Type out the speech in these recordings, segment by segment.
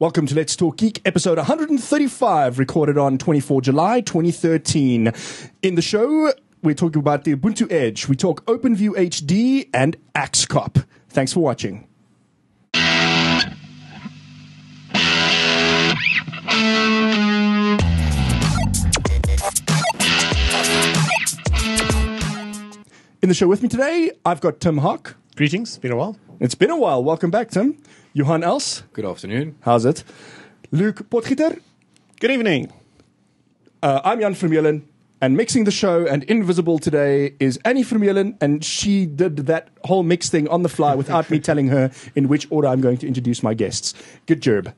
Welcome to Let's Talk Geek, episode 135, recorded on 24 July 2013. In the show, we're talking about the Ubuntu Edge. We talk OpenView HD and Axe Cop. Thanks for watching. In the show with me today, I've got Tim Hock. Greetings. Been a while. It's been a while. Welcome back, Tim. Johan Els. Good afternoon. How's it? Luke Potgieter. Good evening. I'm Jan Vermeulen, and mixing the show and invisible today is Annie Vermeulen, and she did that whole mix thing on the fly without me telling her in which order I'm going to introduce my guests. Good job.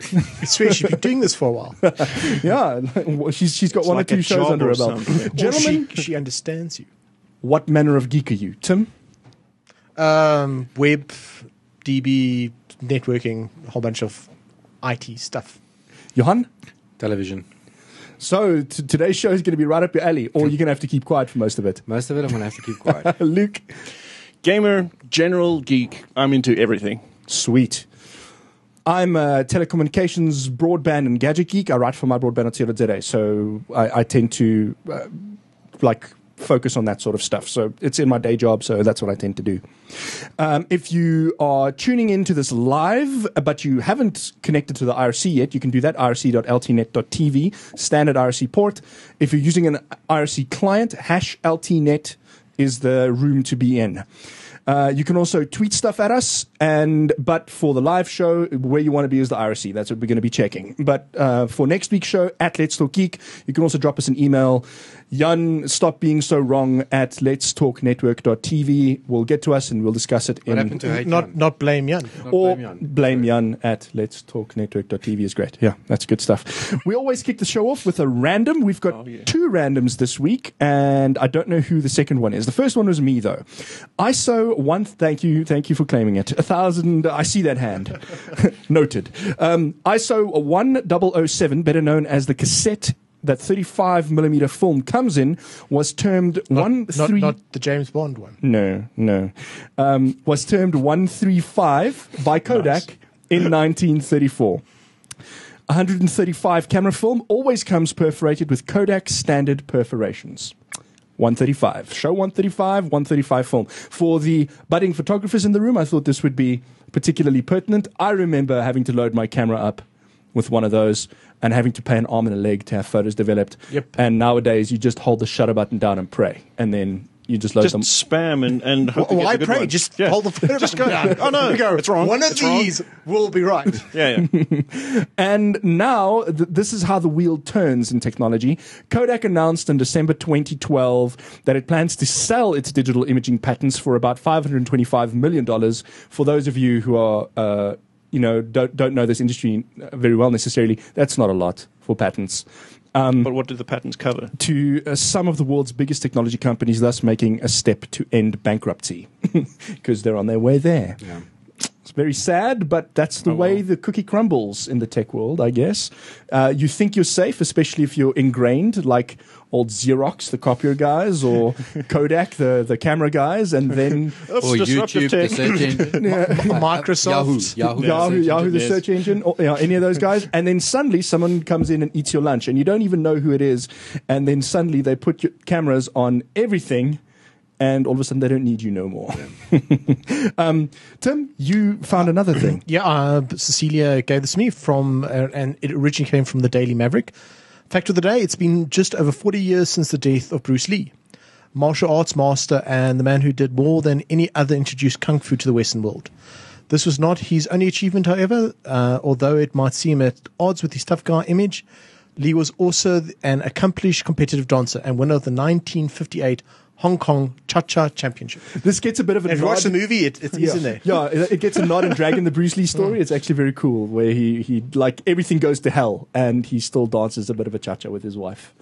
It's weird. She's been doing this for a while. Yeah. She's got one like or two shows under her belt. Gentlemen. She understands you. What manner of geek are you, Tim? Web, DB, networking, a whole bunch of IT stuff. Johan? Television. So today's show is going to be right up your alley, or you're going to have to keep quiet for most of it. Most of it I'm going to have to keep quiet. Luke? Gamer, general geek. I'm into everything. Sweet. I'm a telecommunications, broadband, and gadget geek. I write for mybroadband.co.za, so I tend to, focus on that sort of stuff. So it's in my day job, so that's what I tend to do. If you are tuning into this live, but you haven't connected to the IRC yet, you can do that, irc.ltnet.tv, standard IRC port. If you're using an IRC client, #ltnet is the room to be in. You can also tweet stuff at us, but for the live show, where you want to be is the IRC. That's what we're going to be checking. But for next week's show, at Let's Talk Geek, you can also drop us an email, Jan, stop being so wrong, at letstalknetwork.tv. We'll get to us and we'll discuss it. What happened to hate Jan? Not blame Jan. Or blame Jan at letstalknetwork.tv is great. Yeah, that's good stuff. We always kick the show off with a random. We've got two randoms this week, and I don't know who the second one is. The first one was me, though. ISO one, thank you for claiming it. 1,000, I see that hand. Noted. ISO 1007, better known as the cassette that 35mm film comes in, was termed not the James Bond one. No. Was termed 135 by Kodak in 1934. 135 camera film always comes perforated with Kodak standard perforations. 135. Show 135, 135 film. For the budding photographers in the room, I thought this would be particularly pertinent. I remember having to load my camera up with one of those and having to pay an arm and a leg to have photos developed. Yep. And nowadays, you just hold the shutter button down and pray. And then you just load them. Just spam and hope you get a good one. Just hold the photo just go down. Oh, no, it's wrong. One of these will be right. Yeah. And now, this is how the wheel turns in technology. Kodak announced in December 2012 that it plans to sell its digital imaging patents for about $525 million. For those of you who are... don't know this industry very well necessarily. That's not a lot for patents. But what do the patents cover? To some of the world's biggest technology companies, thus making a step to end bankruptcy because they're on their way there. Yeah. It's very sad, but that's the way the cookie crumbles in the tech world, I guess. You think you're safe, especially if you're ingrained, like old Xerox, the copier guys, or Kodak, the camera guys, and then... or YouTube, the search engine. Microsoft. Yahoo, the search engine, or any of those guys. And then suddenly someone comes in and eats your lunch, and you don't even know who it is. And then suddenly they put your cameras on everything, and all of a sudden they don't need you no more. Yeah. Tim, you found another thing. Yeah, Cecilia gave this to me from, and it originally came from the Daily Maverick. Fact of the day, it's been just over 40 years since the death of Bruce Lee, martial arts master and the man who did more than any other introduced Kung Fu to the Western world. This was not his only achievement, however, although it might seem at odds with his tough guy image. Lee was also an accomplished competitive dancer and winner of the 1958 Hong Kong Cha-Cha Championship. This gets a bit of a nod. If you watch the movie, it's in there. Yeah, it gets a nod in Dragon, the Bruce Lee story. It's actually very cool, where he like, everything goes to hell, and he still dances a bit of a cha-cha with his wife.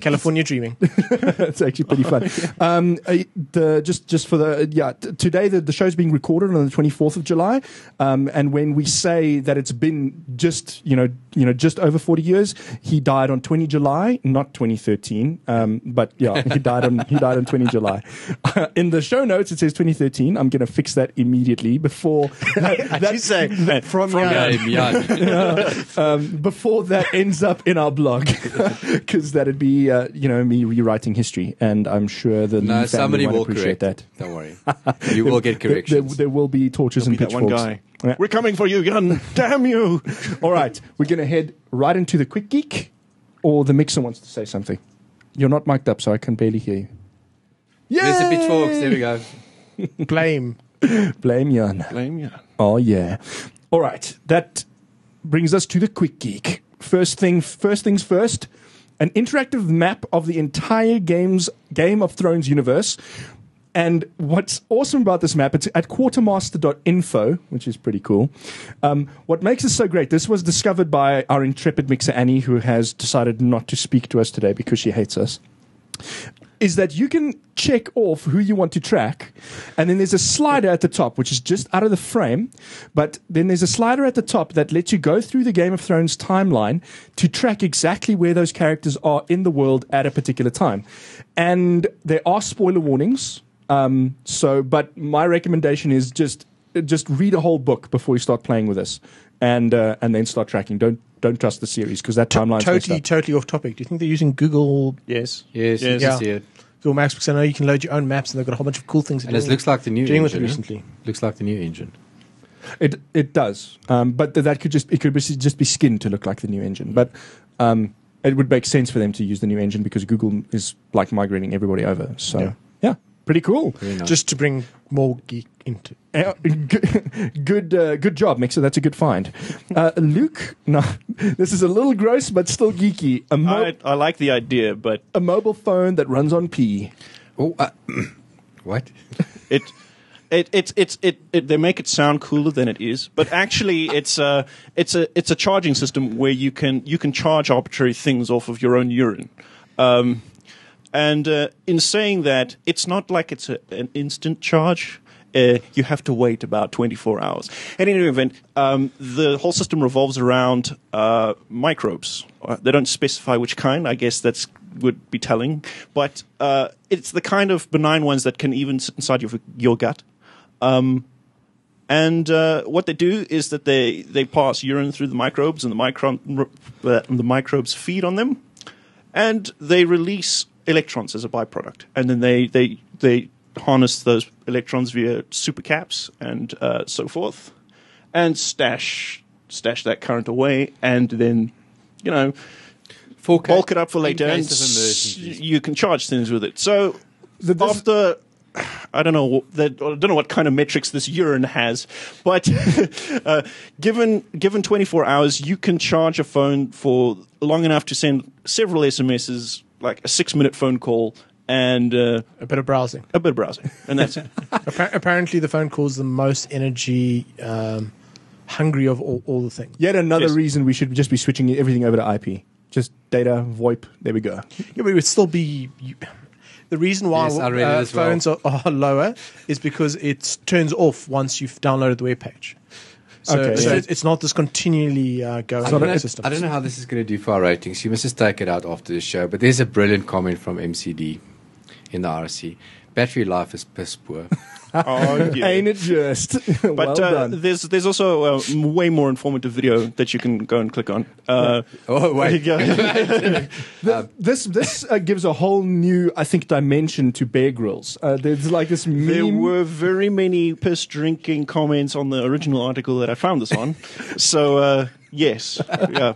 California Dreaming. It's actually pretty fun. Today the show's being recorded on the 24th of July, and when we say that it's been just over 40 years, he died on 20 July, not 2013, but yeah, he died on died on 20 July. In the show notes, it says 2013. I'm going to fix that immediately before... before that ends up in our blog. Because that'd be, you know, me rewriting history. And I'm sure the no, somebody will appreciate correct. That. Don't worry. You will get corrections. There will be torches There'll and be pitchforks. That one guy. Yeah. We're coming for you, Jan. Damn you. All right. We're going to head right into the Quick Geek. Or the mixer wants to say something. You're not mic'd up, so I can barely hear you. Yay! There's the pitchforks. There we go. Blame. Blame Jan. Blame Jan. Oh, yeah. All right. That brings us to the Quick Geek. First things first. An interactive map of the entire Game of Thrones universe. And what's awesome about this map, it's at quartermaster.info, which is pretty cool. What makes this so great, this was discovered by our intrepid mixer, Annie, who has decided not to speak to us today because she hates us, is that you can check off who you want to track, and then there's a slider at the top, which is just out of the frame, but then there's a slider at the top that lets you go through the Game of Thrones timeline to track exactly where those characters are in the world at a particular time. And there are spoiler warnings. But my recommendation is just read a whole book before you start playing with this, and then start tracking. Don't trust the series because that timeline totally off topic. Do you think they're using Google? Yes. Yeah. Google Maps, because I know you can load your own maps, and they've got a whole bunch of cool things. And it looks like the new engine recently. Looks like the new engine. It does, but that could just be skinned to look like the new engine, but. It would make sense for them to use the new engine because Google is like migrating everybody over. So yeah. Pretty cool. Nice. Just to bring more geek into good job, Mixer. That's a good find. Luke, no, this is a little gross, but still geeky. I like the idea, but... A mobile phone that runs on P. Oh, what? They make it sound cooler than it is, but actually it's a charging system where you can charge arbitrary things off of your own urine. And in saying that, it's not like it's an instant charge. You have to wait about 24 hours. And in any event, the whole system revolves around microbes. They don't specify which kind. I guess that would be telling. But it's the kind of benign ones that can even sit inside your gut. And what they do is that they pass urine through the microbes, and the microbes feed on them. And they release electrons as a byproduct, and then they harness those electrons via supercaps and so forth, and stash that current away, and then bulk it up for later. And you can charge things with it. So after I don't know what kind of metrics this urine has, but given 24 hours, you can charge a phone for long enough to send several SMSs. Like a 6-minute phone call and a bit of browsing, and that's it. Apparently, the phone call is the most energy hungry of all the things. Yet another reason we should just be switching everything over to IP, just data VoIP. There we go. Yeah, but it would still be the reason why phones are lower is because it turns off once you've downloaded the web page. So, okay, so it's not this continually going system. I don't know how this is going to do for our ratings. You must just take it out after the show. But there's a brilliant comment from MCD in the RSC. Battery life is piss poor. Oh, yeah. Ain't it just? But there's also a way more informative video that you can go and click on. Oh, wait. This gives a whole new, I think, dimension to Bear Grylls. There's like this meme. There were very many piss-drinking comments on the original article that I found this on. So, yes. Yeah.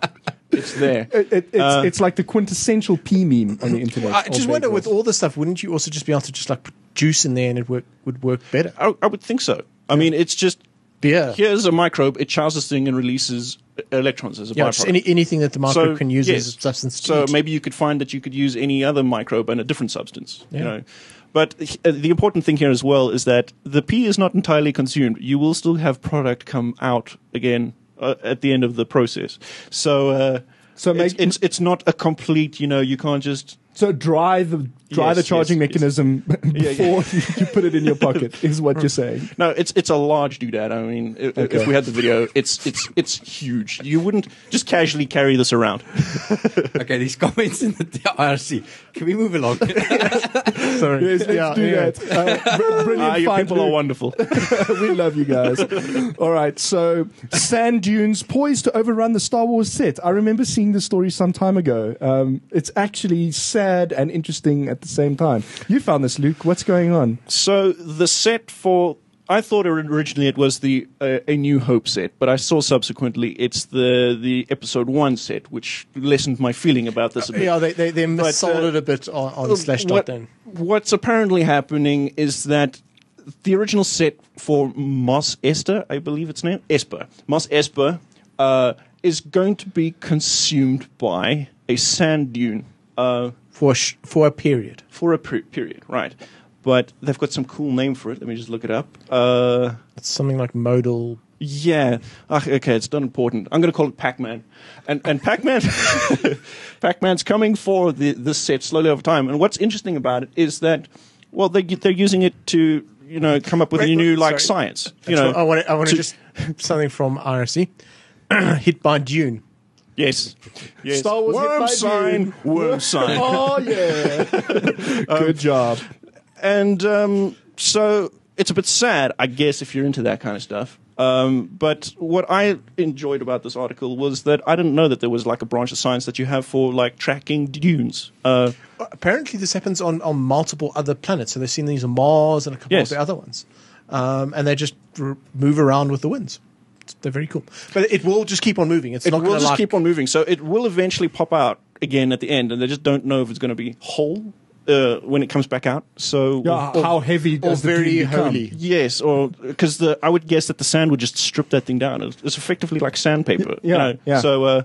It's there. It's like the quintessential P meme on the internet. I just wonder, with all this stuff, wouldn't you also just be able to just like put juice in there and would work better? I would think so. I mean, it's just beer. Here's a microbe. It charges this thing and releases electrons as a byproduct. Just anything that the microbe can use as a substance. So maybe you could find that you could use any other microbe and a different substance. Yeah. You know. But the important thing here as well is that the P is not entirely consumed. You will still have product come out again. At the end of the process, so it's not a complete. You can't just So dry the charging mechanism before you put it in your pocket is what you're saying. No, it's a large doodad. I mean, if we had the video, it's huge. You wouldn't just casually carry this around. Okay, these comments in the DRC. Can we move along? Sorry. Yes, let's do that. Brilliant. Your people are wonderful. We love you guys. All right, so sand dunes poised to overrun the Star Wars set. I remember seeing this story some time ago. It's actually sad and interesting at the same time. You found this, Luke. What's going on? So the set for... I thought originally it was the A New Hope set, but I saw subsequently it's the Episode 1 set, which lessened my feeling about this a bit. Yeah, they missold it a bit on Slashdot then. What's apparently happening is that the original set for Mos Esper, I believe it's named, Mos Esper is going to be consumed by a sand dune. For a period. For a period, right. But they've got some cool name for it. Let me just look it up. It's something like modal. Yeah. Okay, it's not important. I'm going to call it Pac-Man. And Pac-Man, Pac-Man's coming for this set slowly over time. And what's interesting about it is that, well, they're using it to, you know, come up with a new like science. You know, I want to just something from RFC. Hit by Dune. Yes. Yes. Star Wars worm sign. Worm sign. Oh yeah. Good job. And so it's a bit sad, I guess, if you're into that kind of stuff. But what I enjoyed about this article was that I didn't know that there was like a branch of science that you have for like tracking dunes. Apparently this happens on multiple other planets. So they've seen these on Mars and a couple of the other ones. And they just move around with the winds. They're very cool. But it will just keep on moving. It's not going to keep on moving. So it will eventually pop out again at the end. And they just don't know if it's going to be whole. When it comes back out, so how heavy does the dune become? Yes, or because I would guess that the sand would just strip that thing down. It's effectively like sandpaper. So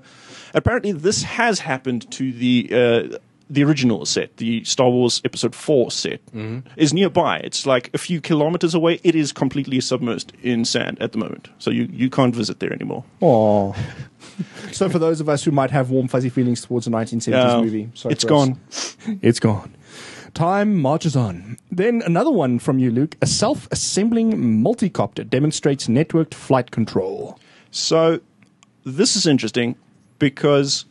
apparently, this has happened to the original set, the Star Wars Episode 4 set, is nearby. It's like a few kilometers away. It is completely submerged in sand at the moment, so you can't visit there anymore. Oh. So for those of us who might have warm fuzzy feelings towards a 1970s movie, it's gone. It's gone. Time marches on. Then another one from you, Luke. A self-assembling multicopter demonstrates networked flight control. So this is interesting because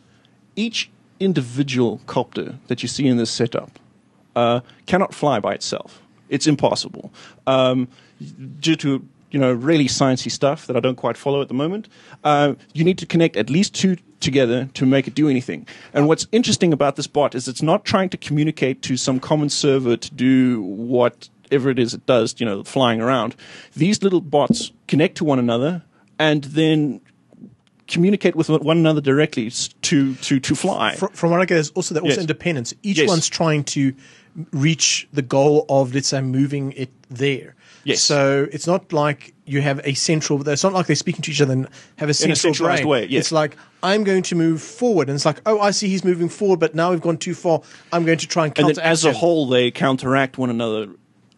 each individual copter that you see in this setup cannot fly by itself. It's impossible due to really sciencey stuff that I don't quite follow at the moment. You need to connect at least two together to make it do anything. And what's interesting about this bot is it's not trying to communicate to some common server to do whatever it is it does, flying around. These little bots connect to one another and then communicate with one another directly to fly. From what I get, there's also independence. Each one's trying to reach the goal of, let's say, moving it there. Yes. So it's not like you have a central. It's not like they're speaking to each other and have a centralized brain. Way. Yes. It's like I'm going to move forward, and it's like, oh, I see he's moving forward, but now we've gone too far. I'm going to try and counteract. And as a whole, they counteract one another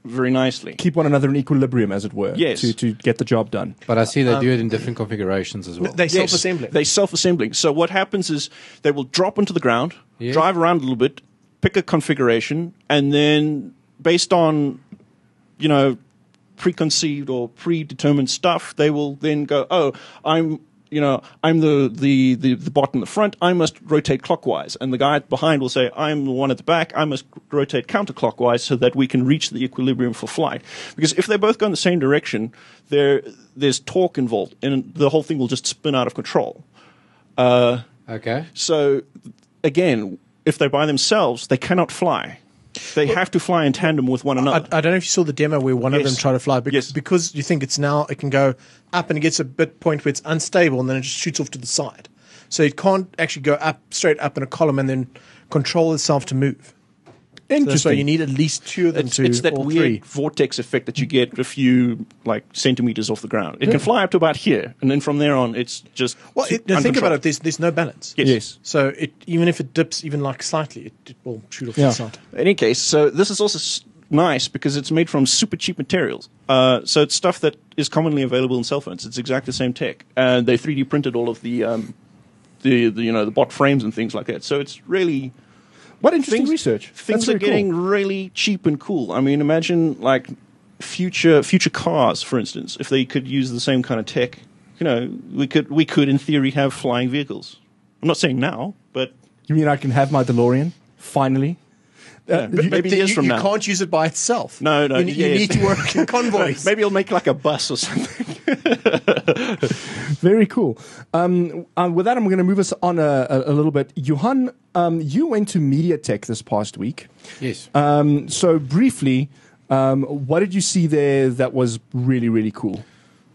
very nicely. Keep one another in equilibrium, as it were. Yes. To get the job done. But I see they do it in different configurations as well. They self-assembling. They self-assembling. So what happens is they will drop onto the ground, drive around a little bit, pick a configuration, and then based on preconceived or predetermined stuff, they will then go, oh, I'm the bot in the front, I must rotate clockwise. And the guy behind will say, I'm the one at the back, I must rotate counterclockwise so that we can reach the equilibrium for flight. Because if they both go in the same direction, there's torque involved, and the whole thing will just spin out of control. Okay. So, again, if they're by themselves, they cannot fly. They have to fly in tandem with one another. I don't know if you saw the demo where one of them tried to fly because you think it can go up and it gets a point where it's unstable and then it just shoots off to the side. So it can't actually go straight up in a column and then control itself to move. Interesting. So you need at least two of them it's that weird vortex effect that you get a few centimeters off the ground. It can fly up to about here, and then from there on, it's just think about it. There's no balance. Yes. So even if it dips even slightly, it will shoot off the side. In any case, so this is also nice because it's made from super cheap materials. So it's stuff that is commonly available in cell phones. It's exactly the same tech, and they 3D printed all of the bot frames and things like that. So it's really What interesting research. Things are getting really cheap and cool. I mean, imagine like future cars, for instance, if they could use the same kind of tech. You know, we could in theory have flying vehicles. I'm not saying now, but you mean I can have my DeLorean finally? Maybe years from now. You can't use it by itself. No, no. You need to work in convoys. Maybe you'll make like a bus or something. Very cool. With that, I'm going to move us on a little bit. Johan, you went to Mediatech this past week. Yes. So briefly, what did you see there that was really, really cool?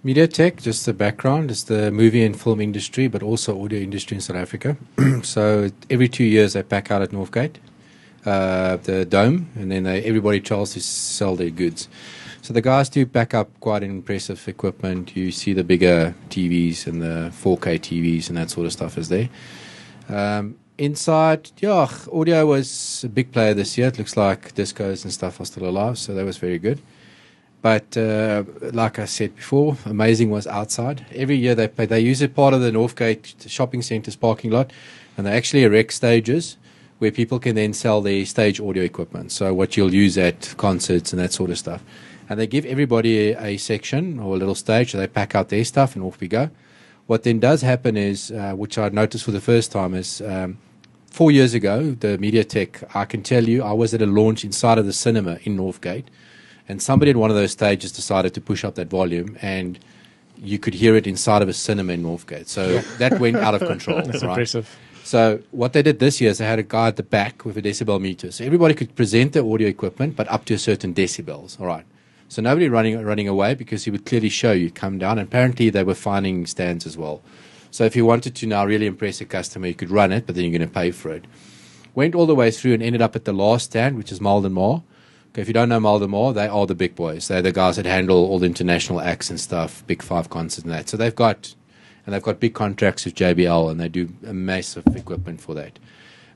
Mediatech, just the background, is the movie and film industry, but also audio industry in South Africa. So every 2 years they pack out at Northgate, the dome, and then everybody tries to sell their goods. So the guys do back up quite impressive equipment. You see the bigger TVs and the 4K TVs and that sort of stuff is there. Inside, yeah, audio was a big player this year. It looks like discos and stuff are still alive, so that was very good. But like I said before, amazing was outside. Every year they use a part of the Northgate shopping centre's parking lot, and they actually erect stages where people can then sell their stage audio equipment, so what you'll use at concerts and that sort of stuff. And they give everybody a section or a little stage, so they pack out their stuff and off we go. What then does happen is, which I noticed for the first time, is 4 years ago, the Mediatech, I can tell you, I was at a launch inside of the cinema in Northgate, and somebody at one of those stages decided to push up that volume, and you could hear it inside of a cinema in Northgate. So that went out of control. That's right? Impressive. So what they did this year is they had a guy at the back with a decibel meter. So everybody could present their audio equipment, but up to a certain decibels. All right. So nobody running away, because he would clearly show you come down. And apparently they were finding stands as well. So if you wanted to now really impress a customer, you could run it, but then you're going to pay for it. Went all the way through and ended up at the last stand, which is Maldon Moore. Okay, if you don't know Maldon Moore, they are the big boys. They're the guys that handle all the international acts and stuff, Big Five concerts and that. So they've got... And they've got big contracts with JBL, and they do a massive equipment for that.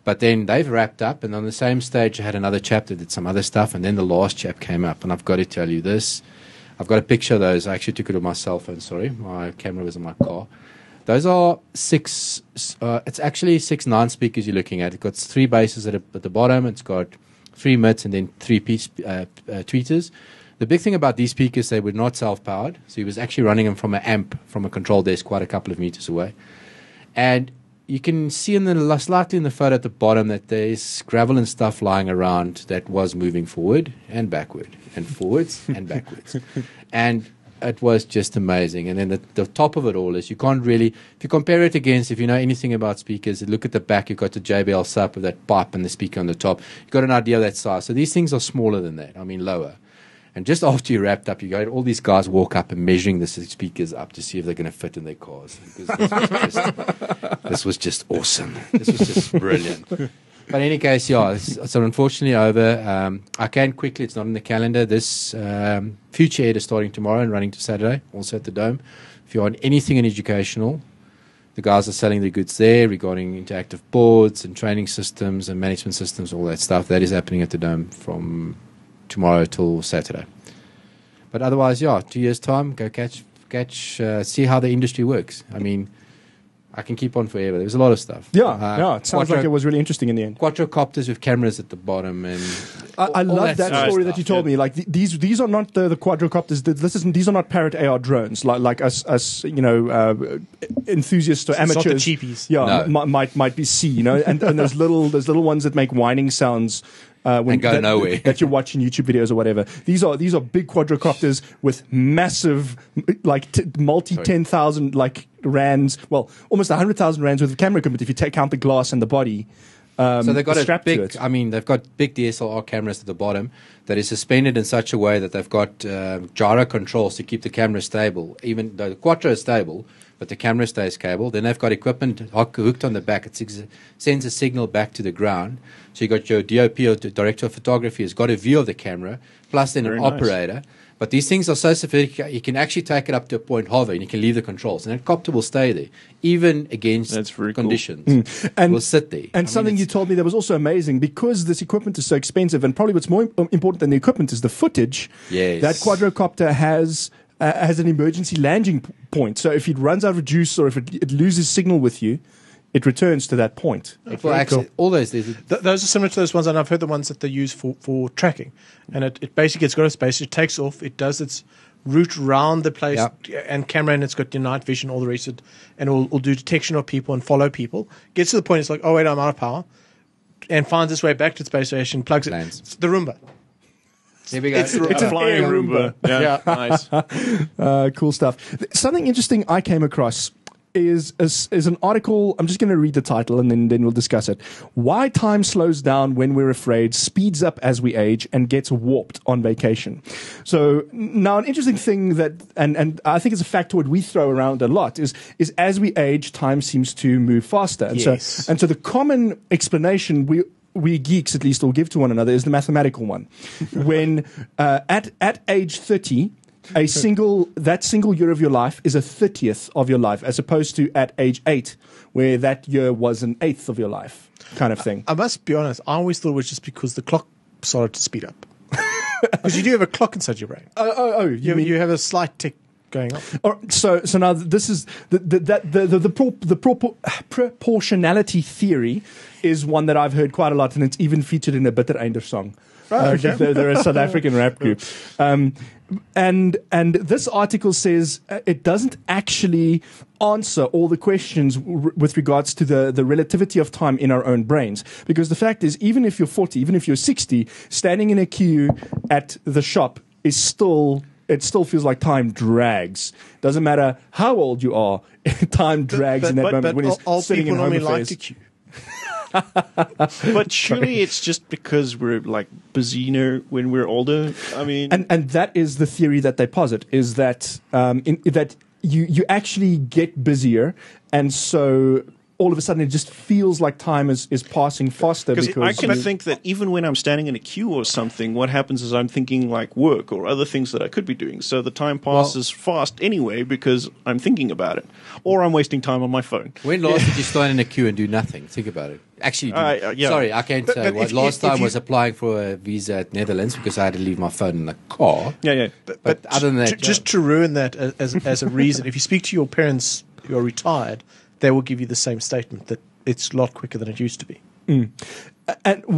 But then they've wrapped up, and on the same stage I had another chap that did some other stuff, and then the last chap came up, and I've got to tell you this. I've got a picture of those. I actually took it with my cell phone, sorry. My camera was in my car. Those are it's actually six 9 speakers you're looking at. It's got 3 basses at the bottom. It's got 3 mids and then 3 tweeters. The big thing about these speakers, they were not self-powered. So he was actually running them from an amp, from a control desk quite a couple of meters away. And you can see slightly in the photo at the bottom that there's gravel and stuff lying around that was moving forward and backward and forwards and backwards. And it was just amazing. And then the top of it all is you can't really, if you compare it against, if you know anything about speakers, look at the back, you've got the JBL sub with that pipe and the speaker on the top. You've got an idea of that size. So these things are smaller than that, I mean lower. And just after you wrapped up, you go, all these guys walk up and measuring the speakers up to see if they're going to fit in their cars. Because this was just awesome. This was just brilliant. But in any case, yeah, so unfortunately over. I can quickly, it's not in the calendar. This Future Ed is starting tomorrow and running to Saturday, also at the Dome. If you want anything in educational, the guys are selling their goods there regarding interactive boards and training systems and management systems, all that stuff. That is happening at the Dome from tomorrow till Saturday. But otherwise, yeah, 2 years' time, go catch, see how the industry works. I mean, I can keep on forever. There was a lot of stuff. Yeah, it sounds like it was really interesting in the end. Quadrocopters with cameras at the bottom. And I love that story that you told me. Like these are not the quadrocopters. These are not Parrot AR drones. Like us you know, enthusiasts or amateurs. It's not the cheapies. Yeah, no. might be you know, and those little ones that make whining sounds. When and go nowhere. That you're watching YouTube videos or whatever. These are big quadrocopters with massive, like multi-10,000 like rands. Well, almost 100,000 rands worth of camera equipment if you take out the glass and the body. So they've got a big. I mean, they've got big DSLR cameras at the bottom that is suspended in such a way that they've got gyro controls to keep the camera stable. Even though the Quattro is stable, but the camera stays cable. Then they've got equipment hooked on the back. It sends a signal back to the ground. So you've got your DOP or director of photography has got a view of the camera, plus then an operator. But these things are so sophisticated, you can actually take it up to a point hover and you can leave the controls. And that copter will stay there, even against conditions. Cool. Mm. And will sit there. And something you told me that was also amazing, because this equipment is so expensive, and probably what's more important than the equipment is the footage. Yes. That quadrocopter has an emergency landing point. So if it runs out of juice or if it loses signal with you, it returns to that point. For Axe, all those, those are similar to those ones, and I've heard the ones that they use for tracking. And it basically, it's got a space, it takes off, it does its route round the place, and camera, and it's got your night vision, all the rest of it, and it'll do detection of people and follow people. Gets to the point, it's like, oh wait, I'm out of power, and finds its way back to the space station, plugs it. It's the Roomba. Here we go. It's a flying Roomba. Yeah, nice. Cool stuff. Something interesting I came across is an article. I'm just going to read the title and then we'll discuss it. Why Time Slows Down When We're Afraid, Speeds Up As We Age, and Gets Warped on Vacation. So now an interesting thing that, and I think it's a factoid we throw around a lot, is as we age, time seems to move faster. And, so the common explanation we geeks at least all give to one another is the mathematical one. When at age 30, that single year of your life is a 30th of your life, as opposed to at age 8, where that year was an 8th of your life, kind of thing. I must be honest, I always thought it was just because the clock started to speed up. Because you do have a clock inside your brain. You have a slight tick going on. So now this is the proportionality theory is one that I've heard quite a lot, and it's even featured in a Bitter Einder song. Right, okay. They're a South African rap group. And this article says it doesn't actually answer all the questions with regards to the relativity of time in our own brains. Because the fact is, even if you're 40, even if you're 60, standing in a queue at the shop still feels like time drags. Doesn't matter how old you are, time drags in that moment. But all people normally like to queue. But surely it's just because we're like busier when we're older. I mean, and that is the theory that they posit, is that that you actually get busier, and so all of a sudden it just feels like time is passing faster. Because I can think that even when I'm standing in a queue or something, what happens is I'm thinking like work or other things that I could be doing. So the time passes fast anyway because I'm thinking about it. Or I'm wasting time on my phone. When last did you stand in a queue and do nothing? Think about it. Actually, sorry, I can't say. Last time was applying for a visa at Netherlands because I had to leave my phone in the car. Yeah. But other than that... Just to ruin that as a reason, if you speak to your parents who are retired... they will give you the same statement that it's a lot quicker than it used to be. Mm.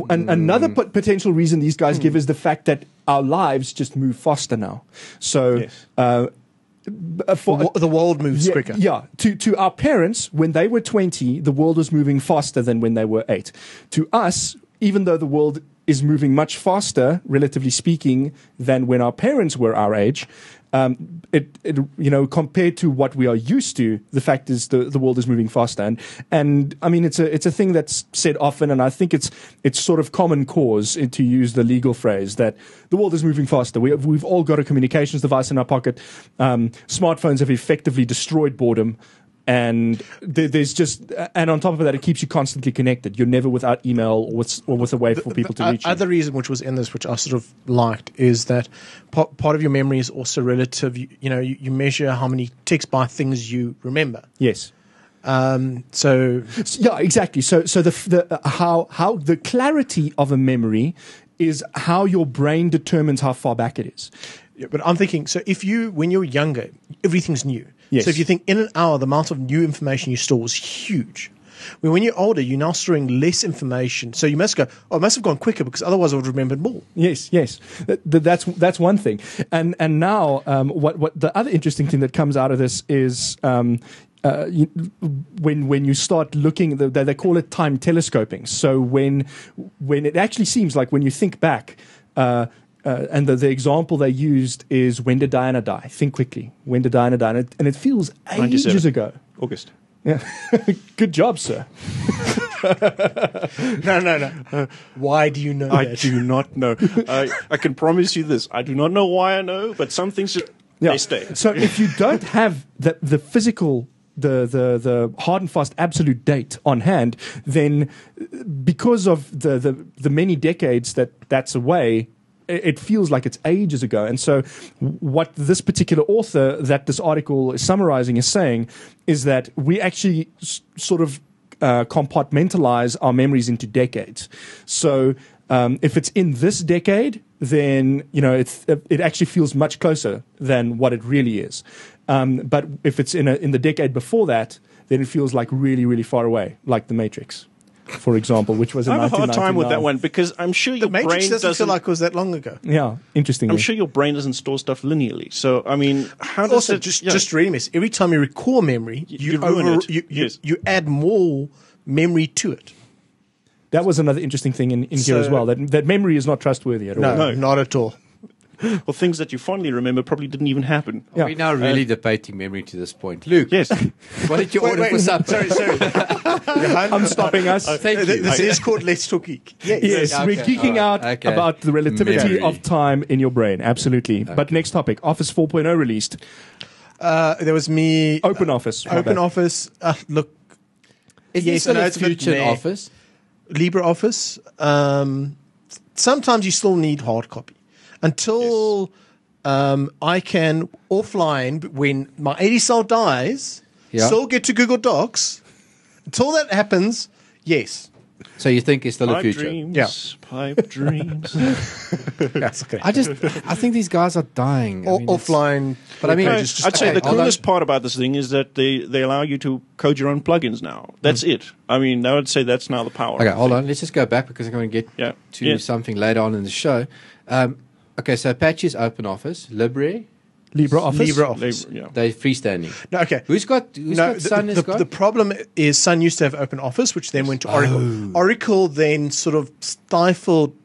And another potential reason these guys give is the fact that our lives just move faster now. So the world moves quicker. Yeah. To our parents, when they were 20, the world was moving faster than when they were 8. To us, even though the world is moving much faster, relatively speaking, than when our parents were our age, compared to what we are used to, the fact is the world is moving faster, and I mean it's a thing that's said often, and I think it's sort of common cause, to use the legal phrase, that the world is moving faster. We've all got a communications device in our pocket. Smartphones have effectively destroyed boredom. And and on top of that, it keeps you constantly connected. You're never without email or with a way for people to reach you. Other reason which was in this, which I sort of liked, is that part of your memory is also relative. You measure how many ticks by things you remember. Yes. Yeah, exactly. So how the clarity of a memory is how your brain determines how far back it is. Yeah, but I'm thinking, so when you're younger, everything's new. Yes. So if you think in an hour, the amount of new information you store is huge. When you're older, you're now storing less information. So you must go, oh, it must have gone quicker because otherwise I would have remembered more. Yes. That's one thing. And now what the other interesting thing that comes out of this is when you start looking, they call it time telescoping. So when it actually seems like when you think back, and the example they used is, when did Diana die? Think quickly. When did Diana die? And it feels ages ago. August. Yeah. Good job, sir. No. Why do you know that? I do not know. I can promise you this. I do not know why I know, but some things they stay. So if you don't have the physical... the hard and fast absolute date on hand, then because of the many decades that's away, it feels like it's ages ago. And so what this particular author that this article is summarizing is saying is that we actually sort of compartmentalize our memories into decades. So if it's in this decade, then it actually feels much closer than what it really is. But if it's in the decade before that, then it feels like really, really far away, like The Matrix, for example, which was in 1999. I have a hard time with that one because I'm sure your brain doesn't... The Matrix doesn't feel like it was that long ago. Yeah, interestingly. I'm sure your brain doesn't store stuff linearly. So, I mean, how does also, it... just remiss. Every time you recall memory, you ruin it. You add more memory to it. That was another interesting thing in here as well, that memory is not trustworthy at all. No, not at all. Well, things that you fondly remember probably didn't even happen. Yeah. We're now really debating memory to this point. Luke, yes. What did you order for supper? Sorry. I'm stopping us. Thank you. This is called Let's Talk Geek. Yes, okay. We're geeking out about the relativity of time in your brain. Absolutely. Okay. But next topic, Office 4.0 released. There was me... OpenOffice. OpenOffice. Look. Is this it's future in Office? LibreOffice. Sometimes you still need hard copy. Until I can offline, when my 80 cell dies, still get to Google Docs. Until that happens, yes. So you think it's still a future? Pipe dreams. That's okay. I think these guys are dying. I mean, offline. But I mean, I'd say the coolest part about this thing is that they allow you to code your own plugins now. That's it. I mean, I would say that's now the power. Okay, hold on. Let's just go back because I'm going to get to something later on in the show. Okay, so Apache's OpenOffice, LibreOffice. They're freestanding. No, okay. Who's got Sun? The problem is Sun used to have OpenOffice, which then went to Oracle. Oh. Oracle then sort of stifled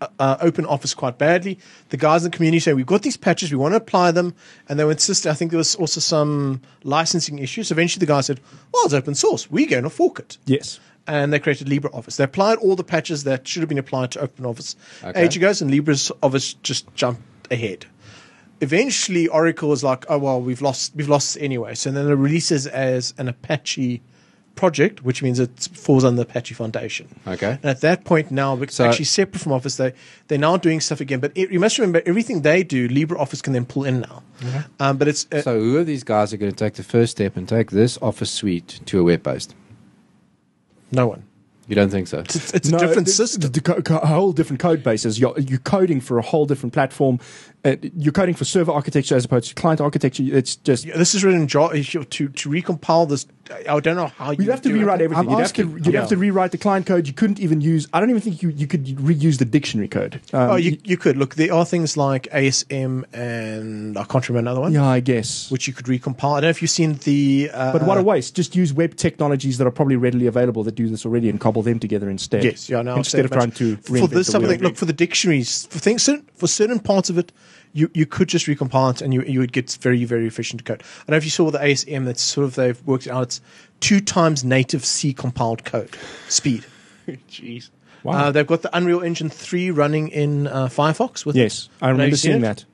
OpenOffice quite badly. The guys in the community say, we've got these patches, we want to apply them, and they were insistent. I think there was also some licensing issues. Eventually the guy said, well, it's open source. We're going to fork it. Yes. And they created LibreOffice. They applied all the patches that should have been applied to OpenOffice ages ago, and LibreOffice just jumped ahead. Eventually, Oracle was like, "Oh well, we've lost anyway." So then it releases as an Apache project, which means it falls under the Apache Foundation. Okay. And at that point, now because it's actually separate from Office, they're now doing stuff again. But you must remember, everything they do, LibreOffice can then pull in now. Mm-hmm. But it's so who are these guys are going to take the first step and take this Office suite to a web based? No one. You don't think so? It's a different system. A whole different code bases. You're coding for a whole different platform. You're coding for server architecture as opposed to client architecture. It's just this is written in Java. To recompile this, I don't know how you'd have to rewrite everything. You'd have to rewrite the client code. You couldn't even use. I don't even think you could reuse the dictionary code. You could look. There are things like ASM and I can't remember another one. Yeah, I guess which you could recompile. I don't know if you've seen the. But what a waste! Just use web technologies that are probably readily available that do this already and cobble them together instead. Yes, yeah. No, instead of trying to for this something look for the dictionaries for things for certain parts of it. You could just recompile it and you would get very, very efficient code. I don't know if you saw the ASM that's sort of they've worked it out. It's 2 times native C compiled code speed. Jeez. Wow. They've got the Unreal Engine 3 running in Firefox. With I remember seeing that.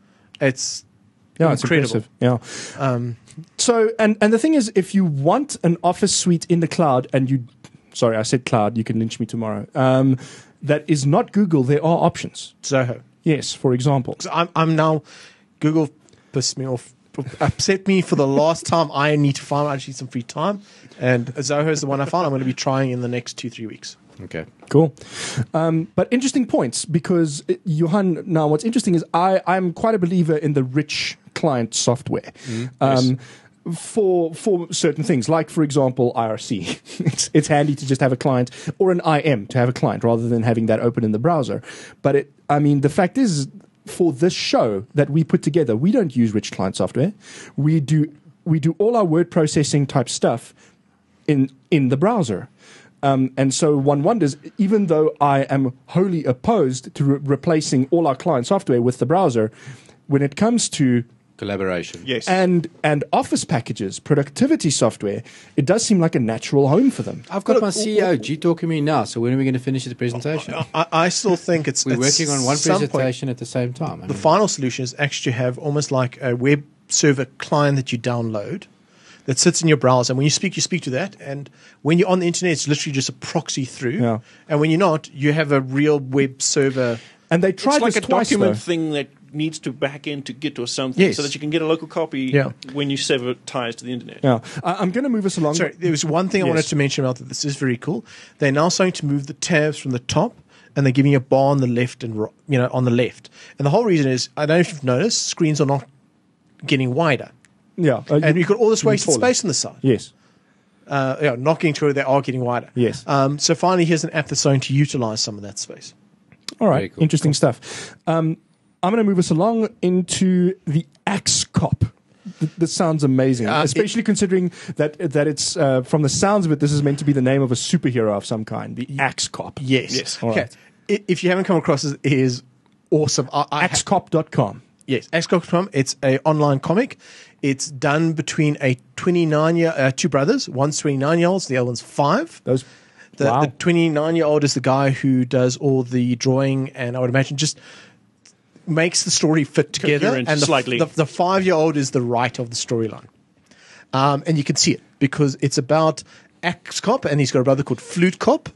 It's incredible. Impressive. Yeah. So, and the thing is, if you want an Office suite in the cloud and you... Sorry, I said cloud. You can lynch me tomorrow. That is not Google. There are options. Zoho. Yes, for example. So I'm now, Google pissed me off, upset me for the last time. I need to find actually some free time. And Zoho is the one I found. I'm going to be trying in the next 2-3 weeks. Okay. Cool. But interesting points because, Johan, now what's interesting is I'm quite a believer in the rich client software. Mm, yes. For certain things, like, for example, IRC. it's handy to just have a client or an IM to have a client rather than having that open in the browser. But, the fact is, for this show that we put together, we don't use rich client software. We do all our word processing type stuff in the browser. And so one wonders, even though I am wholly opposed to replacing all our client software with the browser, when it comes to collaboration, yes, and Office packages, productivity software. It does seem like a natural home for them. I've got my CEO G talking to me now. So when are we going to finish the presentation? I still think it's we're working on one presentation at the same time. The final solution is actually to have almost like a web server client that you download that sits in your browser. And when you speak to that. And when you're on the internet, it's literally just a proxy through. Yeah. And when you're not, you have a real web server. And they tried this twice. It's like a document thing that needs to back into Git or something so that you can get a local copy when you sever ties to the internet. Yeah. I'm going to move us along. Sorry, there was one thing I wanted to mention about that. This is very cool. They're now starting to move the tabs from the top and they're giving you a bar on the left on the left. And the whole reason is, I don't know if you've noticed, screens are not getting wider. Yeah. And you've got all this wasted space on the side. Yes. knocking through, they are getting wider. Yes. So finally, here's an app that's going to utilize some of that space. All right. Cool. Interesting stuff. I'm going to move us along into the Axe Cop. This sounds amazing, especially considering that it's from the sounds of it, this is meant to be the name of a superhero of some kind, the Axe Cop. Yes. Yes. All right. Okay. If you haven't come across this, it is awesome. AxeCop.com. Yes, AxeCop.com. It's an online comic. It's done between a 29-year two brothers. One's 29-year-olds, the other one's 5. The 29-year-old is the guy who does all the drawing, and I would imagine just makes the story fit together. Coherent, and the 5-year-old is the writer of the storyline. And you can see it because it's about Axe Cop, and he's got a brother called Flute Cop.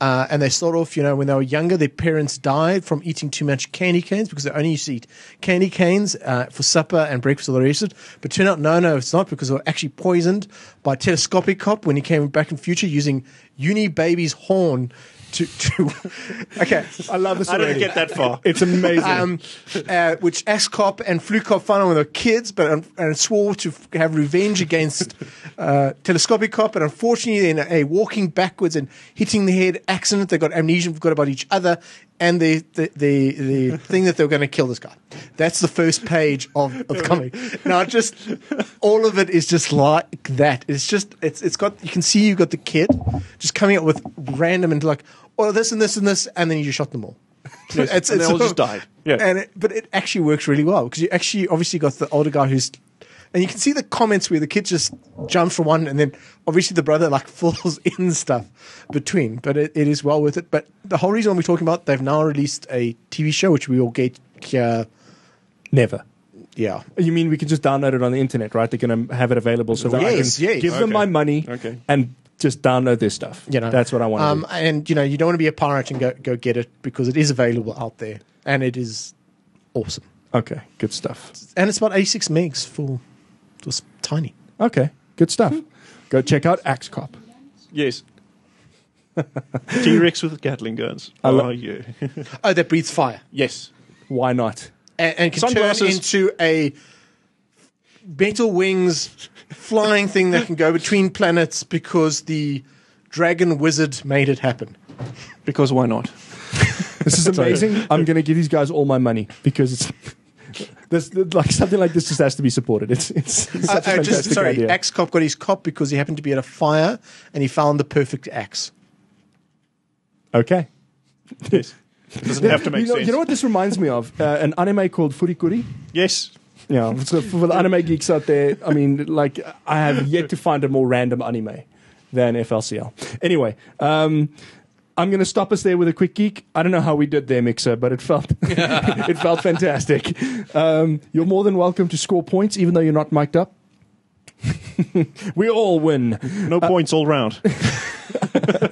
And they start off, when they were younger, their parents died from eating too much candy canes because they only used to eat candy canes for supper and breakfast, all the rest of it. But turned out, no, it's not, because they were actually poisoned by Telescopic Cop when he came back in future using Uni Baby's horn to okay, I love this already. I didn't get that far. It's amazing. Which Axe Cop and Flute Cop found out when they were kids, and swore to have revenge against Telescopic Cop. And unfortunately, in a walking backwards and hitting the head accident, they got amnesia, forgot about each other, and the thing that they were going to kill this guy. That's the first page of the comic. Now, just all of it is just like that. It's just it's got, you can see you've got the kid just coming up with random and like, oh, this and this and this, and then you just shot them all. Yes. And they all just died. Yeah. But it actually works really well, because you actually obviously got the older guy who's, and you can see the comments where the kid just jumps for one, and then obviously the brother like falls in stuff between. But it is well worth it. But the whole reason we're talking about, they've now released a TV show, which we all get never. Yeah. You mean we can just download it on the internet, right? They're going to have it available so that I can give them my money and just download this stuff. That's what I want to do. And, you don't want to be a pirate and go get it, because it is available out there, and it is awesome. Okay, good stuff. And it's about 86 megs full. It's tiny. Okay, good stuff. Go check out Axe Cop. Yes. T-Rex with Gatling guns. Oh, you. Oh, that breathes fire. Yes. Why not? And can turn into a metal wings flying thing that can go between planets, because the dragon wizard made it happen. Because why not? This is amazing. I'm going to give these guys all my money, because something like this just has to be supported. It's such a fantastic idea. Axe Cop got his cop because he happened to be at a fire and he found the perfect axe. Okay. Yes. Doesn't have to make sense. You know what this reminds me of? An anime called Furikuri. Yes. Yeah. So for the anime geeks out there, I mean, I have yet to find a more random anime than FLCL. Anyway, I'm going to stop us there with a quick geek. I don't know how we did there, Mixer, but it felt fantastic. You're more than welcome to score points, even though you're not mic'd up. We all win. No points all round.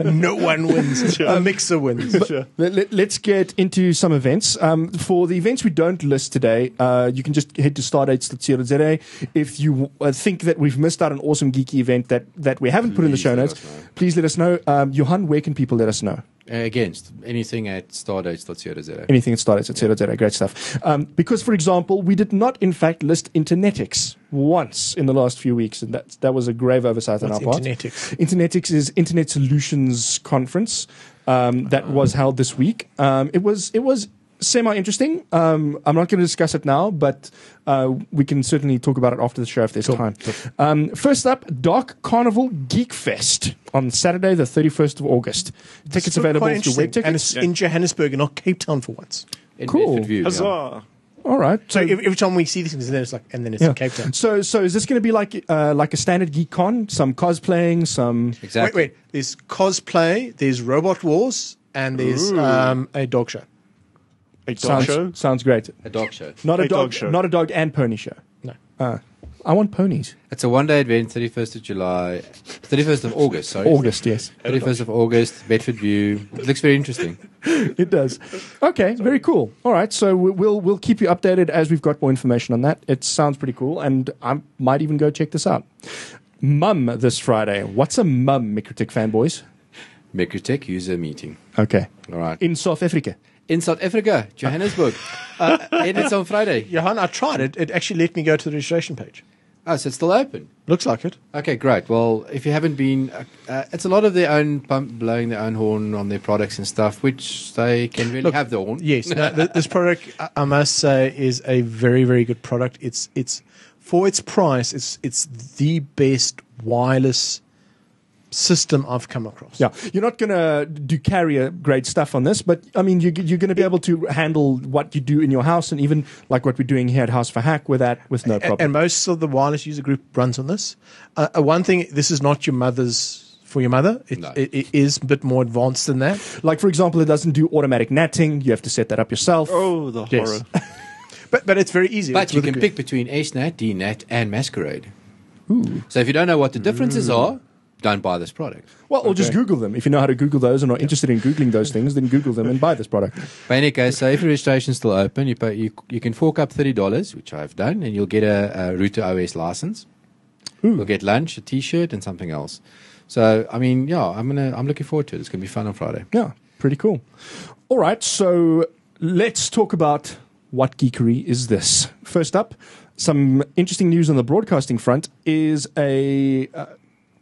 No one wins. Sure. A Mixer wins. Sure. Let's get into some events. For the events we don't list today, you can just head to stardates.co.za. If you think that we've missed out an awesome geeky event that we haven't put in the show notes, please let us know. Johan, where can people let us know? Again, anything at stardates.co.za. Anything at stardates.co.za. Great stuff. Because, for example, we did not, in fact, list Internetics once in the last few weeks, and that was a grave oversight on our part. Internetics? Internetics is Internet Solutions Conference that was held this week. It was semi-interesting. I'm not going to discuss it now, but we can certainly talk about it after the show if there's time. Cool. First up, Dark Carnival Geek Fest on Saturday, the 31st of August. Tickets available through WebTickets. And it's in Johannesburg and not Cape Town for once. Cool. Huzzah. All right. So every time we see these things, then it's like, and then it's in Cape Town. So is this going to be like a standard geek con? Some cosplaying, some exactly. Wait. There's cosplay. There's Robot Wars, and there's a dog show. A dog show sounds great. A dog show, not a dog show, not a dog and pony show. No, I want ponies. It's a one-day event, 31st of August. Sorry, August. Yes, 31st of August, Bedford View. It looks very interesting. It does. Okay, very cool. All right, so we'll keep you updated as we've got more information on that. It sounds pretty cool, and I might even go check this out. Mum this Friday. What's a mum, Microtech fanboys? Microtech user meeting. Okay. All right. In South Africa. In South Africa, Johannesburg. And it's on Friday. Johan, I tried it. It actually let me go to the registration page. Oh, so it's still open? Looks like it. Okay, great. Well, if you haven't been, it's a lot of their own pump blowing their own horn on their products and stuff, which they can really have the horn. Yes. No, this product, I must say, is a very, very good product. It's for its price, it's the best wireless system I've come across. Yeah, you're not going to do carrier grade stuff on this, but I mean, you're going to be able to handle what you do in your house, and even like what we're doing here at House for Hack with that, with no problem. And most of the wireless user group runs on this. One thing, this is not your mother's. For your mother, it is a bit more advanced than that. Like, for example, it doesn't do automatic natting. You have to set that up yourself. Oh, the horror! But it's very easy. But it's you can pick between ASNAT, DNAT, and Masquerade. Ooh. So if you don't know what the differences are, don't buy this product. Well, or just Google them. If you know how to Google those and are interested in Googling those things, then Google them and buy this product. But in any case, so if your registration is still open, you can fork up $30, which I've done, and you'll get a Router OS license. Ooh. You'll get lunch, a T-shirt, and something else. So, I mean, yeah, I'm looking forward to it. It's going to be fun on Friday. Yeah, pretty cool. All right, so let's talk about what geekery is this. First up, some interesting news on the broadcasting front is a...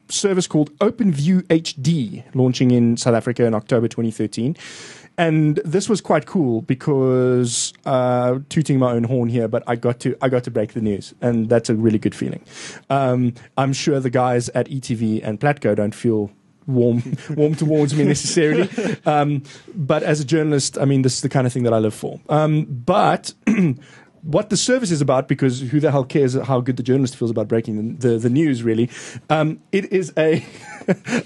service called OpenView HD, launching in South Africa in October 2013. And this was quite cool because, tooting my own horn here, but I got to break the news, and that's a really good feeling. I'm sure the guys at ETV and Platco don't feel warm towards me necessarily, but as a journalist, I mean, this is the kind of thing that I live for. But what the service is about, because who the hell cares how good the journalist feels about breaking the news, really. It is a...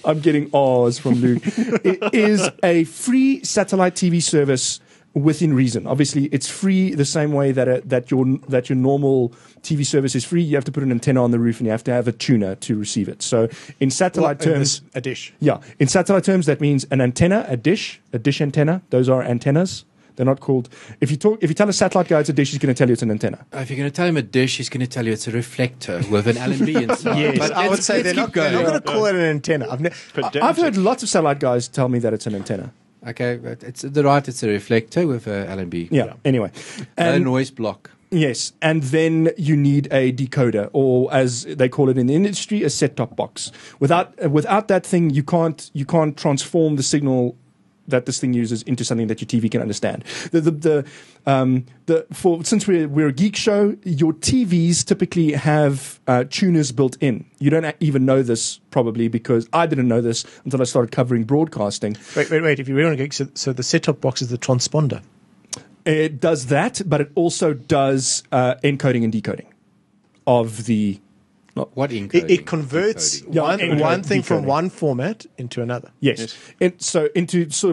I'm getting awes from Luke. It is a free satellite TV service within reason. Obviously, it's free the same way that your normal TV service is free. You have to put an antenna on the roof and you have to have a tuner to receive it. So in satellite terms... A dish. Yeah. In satellite terms, that means an antenna, a dish antenna. Those are antennas. They're not called. If you tell a satellite guy it's a dish, he's going to tell you it's an antenna. If you're going to tell him a dish, he's going to tell you it's a reflector with an Allen-B inside. Yes. But I would say they're not going to call it an antenna. I've heard lots of satellite guys tell me that it's an antenna. Okay, but it's a reflector with an Allen-B. Yeah. Anyway, a noise block. Yes, and then you need a decoder, or as they call it in the industry, a set-top box. Without that thing, you can't transform the signal that this thing uses into something that your TV can understand. Since we're a geek show, your TVs typically have tuners built in. You don't even know this probably, because I didn't know this until I started covering broadcasting. Wait. If you're really on geek, so the set-top box is the transponder. It does that, but it also does encoding and decoding of the... What encoding? It converts one thing from one format into another. Yes. So,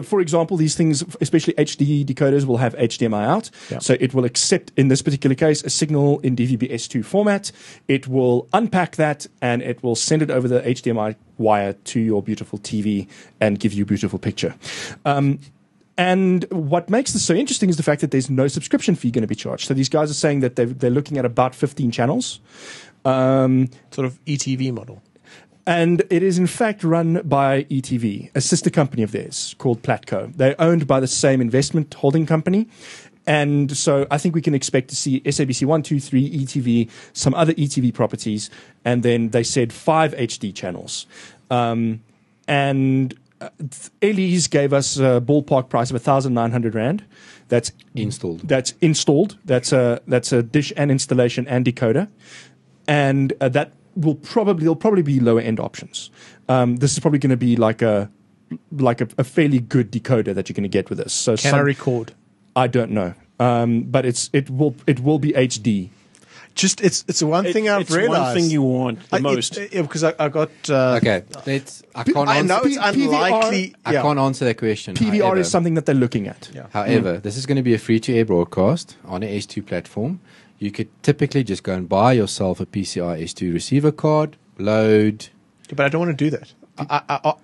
for example, these things, especially HD decoders, will have HDMI out. Yeah. So it will accept, in this particular case, a signal in DVB-S2 format. It will unpack that, and it will send it over the HDMI wire to your beautiful TV and give you a beautiful picture. And what makes this so interesting is the fact that there's no subscription fee going to be charged. So these guys are saying that they're looking at about 15 channels. Sort of ETV model. And it is in fact run by ETV, a sister company of theirs called Platco. They're owned by the same investment holding company. And so I think we can expect to see SABC 1, 2, 3, ETV, some other ETV properties, and then they said 5 HD channels. And Elise gave us a ballpark price of 1,900 Rand. That's installed. That's a dish and installation and decoder. And that will probably there'll probably be lower end options. This is probably going to be like a fairly good decoder that you're going to get with this. So can I record? I don't know, but it will be HD. Just it's one thing I've realized. It's one thing you want the most because I got okay. I can't answer that question. PVR is something that they're looking at. Yeah. However, this is going to be a free to air broadcast on an S2 platform. You could typically just go and buy yourself a PCI S2 receiver card, load. Yeah, but I don't want to do that.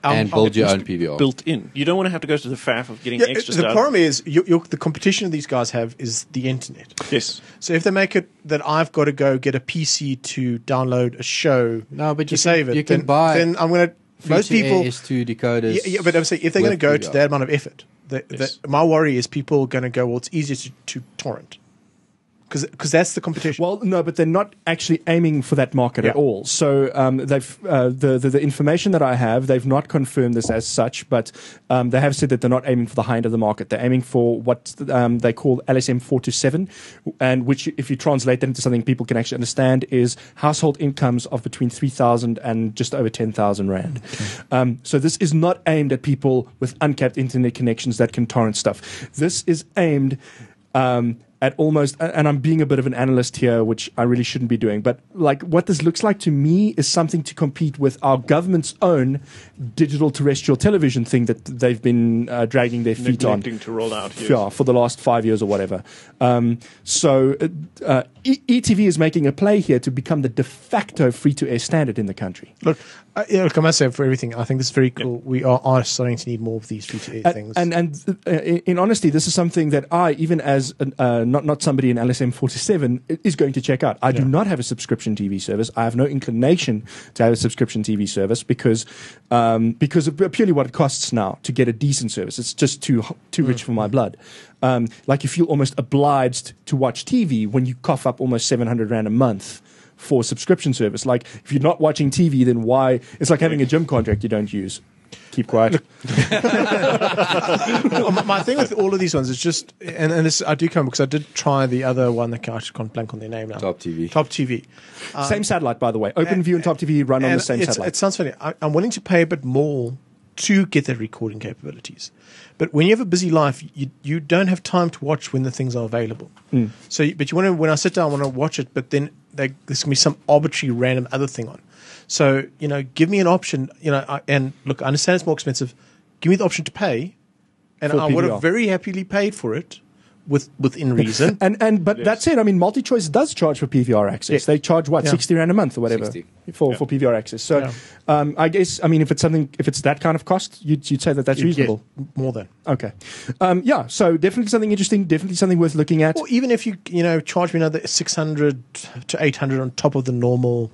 And build your own PVR. Built in. You don't want to have to go to the faff of getting extra stuff. The problem is the competition these guys have is the internet. Yes. So if they make it that I've got to go get a PC to download a show then I'm going to... Most people... S2 decoders. Yeah, but I'm saying if they're going to go to that amount of effort, my worry is people are going to go, well, it's easier to torrent. Because that's the competition. Well, no, but they're not actually aiming for that market at all. So they've the information that I have, they've not confirmed this as such, but they have said that they're not aiming for the high end of the market. They're aiming for what they call LSM 4 to 7, and which, if you translate that into something people can actually understand, is household incomes of between 3,000 and just over 10,000 rand. Okay. So this is not aimed at people with uncapped internet connections that can torrent stuff. This is aimed at almost, and I'm being a bit of an analyst here, which I really shouldn't be doing, but like what this looks like to me is something to compete with our government's own digital terrestrial television thing that they've been dragging their feet on to roll out here for the last 5 years or whatever. So ETV is making a play here to become the de facto free-to-air standard in the country. Look, I must say, for everything, I think this is very cool. Yeah. We are starting to need more of these free-to-air things. And in honesty, this is something that I, even as an not somebody in LSM 47, is going to check out. I do not have a subscription TV service. I have no inclination to have a subscription TV service because of purely what it costs now to get a decent service. It's just too rich for my blood. Like you feel almost obliged to watch TV when you cough up almost 700 rand a month for subscription service. Like if you're not watching TV, then why? It's like having a gym contract you don't use. Keep quiet. My thing with all of these ones is just, and this I do come because I did try the other one that I actually can't blank on their name now. Top TV. Top TV. Same satellite, by the way. OpenView and Top TV run on the same satellite. It sounds funny. I'm willing to pay a bit more to get their recording capabilities. But when you have a busy life, you don't have time to watch when the things are available. Mm. So, but you want to, when I sit down, I want to watch it, but then there's going to be some arbitrary random other thing on. So, give me an option, and look, I understand it's more expensive. Give me the option to pay, and I would have very happily paid for it within reason. But that's it. I mean, MultiChoice does charge for PVR access. Yeah. They charge, 60 rand a month or whatever for PVR access. So I guess, if it's something, if it's that kind of cost, you'd say that that's reasonable. More than. Okay. So definitely something interesting, definitely something worth looking at. Or even if you, charge me another 600 to 800 on top of the normal...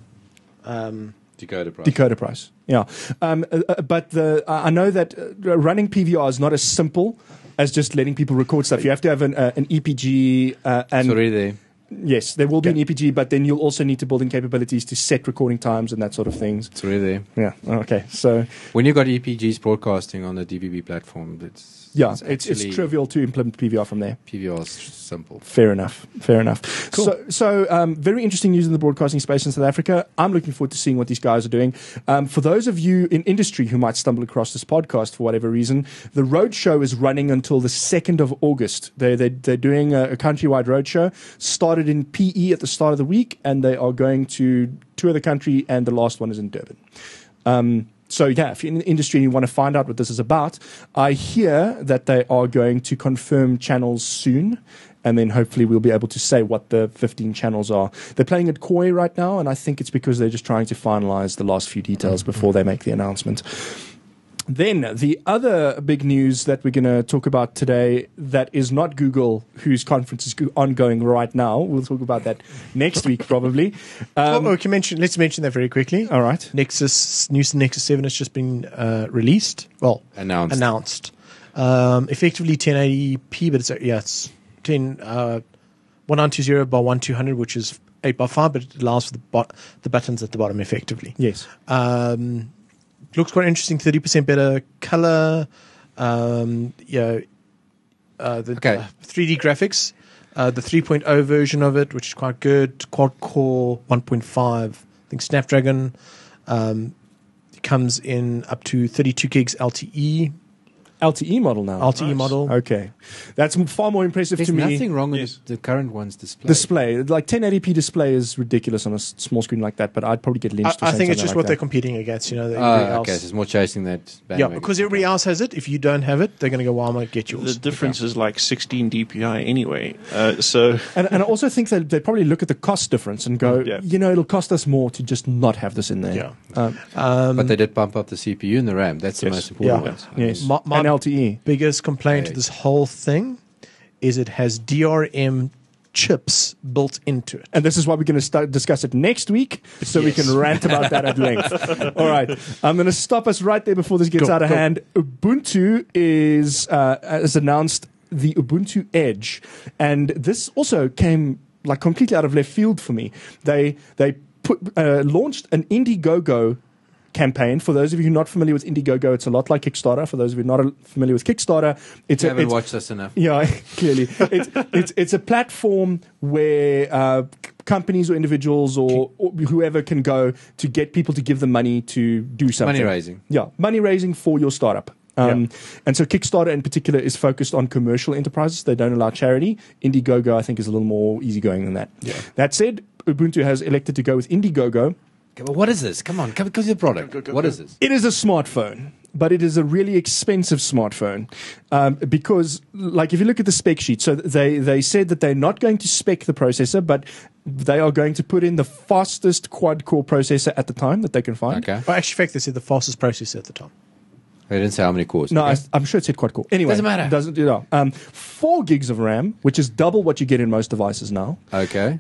Decoder price. Yeah. But I know that running PVR is not as simple as just letting people record stuff. You have to have an EPG. It's already there. Yes, there will be an EPG, but then you'll also need to build in capabilities to set recording times and that sort of things. It's already there. Yeah. Okay. So when you've got EPGs broadcasting on the DVB platform, it's trivial to implement PVR from there. PVR is simple. Fair enough. Cool. So very interesting news in the broadcasting space in South Africa. I'm looking forward to seeing what these guys are doing. For those of you in industry who might stumble across this podcast for whatever reason, the roadshow is running until the 2nd of August. They're doing a countrywide roadshow. Started in PE at the start of the week, and they are going to tour the country, and the last one is in Durban. So, if you're in the industry and you want to find out what this is about, I hear that they are going to confirm channels soon, and then hopefully we'll be able to say what the 15 channels are. They're playing at Koi right now, and I think it's because they're just trying to finalize the last few details before they make the announcement. Then the other big news that we're going to talk about today that is not Google, whose conference is ongoing right now. We'll talk about that next week probably. Let's mention that very quickly. All right. Nexus 7 has just been released. Well, announced. Effectively 1080p, but it's 1920 by 1200, which is 8x5, but it allows for the buttons at the bottom effectively. Yes. Looks quite interesting. 30% better color. 3D graphics. The 3.0 version of it, which is quite good. Quad core 1.5. I think Snapdragon. Comes in up to 32 gigs LTE. LTE model now. LTE model. Okay. That's far more impressive to me. There's nothing wrong with the current one's display. Like 1080p display is ridiculous on a small screen like that, but I'd probably get lynched. I think it's just what they're competing against. So it's more chasing that. Yeah, because everybody else has it. If you don't have it, they're going to go, well, I might get yours. The difference is like 16 DPI anyway. And I also think that they probably look at the cost difference and go, it'll cost us more to just not have this in there. Yeah. But they did bump up the CPU and the RAM. That's the most important one. Yes. My LTE. Biggest complaint to this whole thing is it has DRM chips built into it. And this is why we're going to discuss it next week, so we can rant about that at length. All right. I'm going to stop us right there before this gets out of hand. Ubuntu has announced the Ubuntu Edge, and this also came like completely out of left field for me. They launched an Indiegogo campaign. For those of you not familiar with Indiegogo, it's a lot like Kickstarter. For those of you not familiar with Kickstarter, it's haven't watched us enough. Yeah, clearly, it's a platform where companies or individuals or whoever can go to get people to give them money to do something. Money raising. Yeah, money raising for your startup. And so Kickstarter in particular is focused on commercial enterprises. They don't allow charity. Indiegogo, I think, is a little more easygoing than that. Yeah. That said, Ubuntu has elected to go with Indiegogo. Okay, well, what is this? Come on, come to the product. What is this? It is a smartphone, but it is a really expensive smartphone because, like, if you look at the spec sheet, so they said that they're not going to spec the processor, but they are going to put in the fastest quad-core processor at the time that they can find. Okay. Well, actually, in fact, they said the fastest processor at the time. They didn't say how many cores. No, okay. I'm sure it said quad-core. Anyway, doesn't matter. Doesn't do that. 4 gigs of RAM, which is double what you get in most devices now. Okay.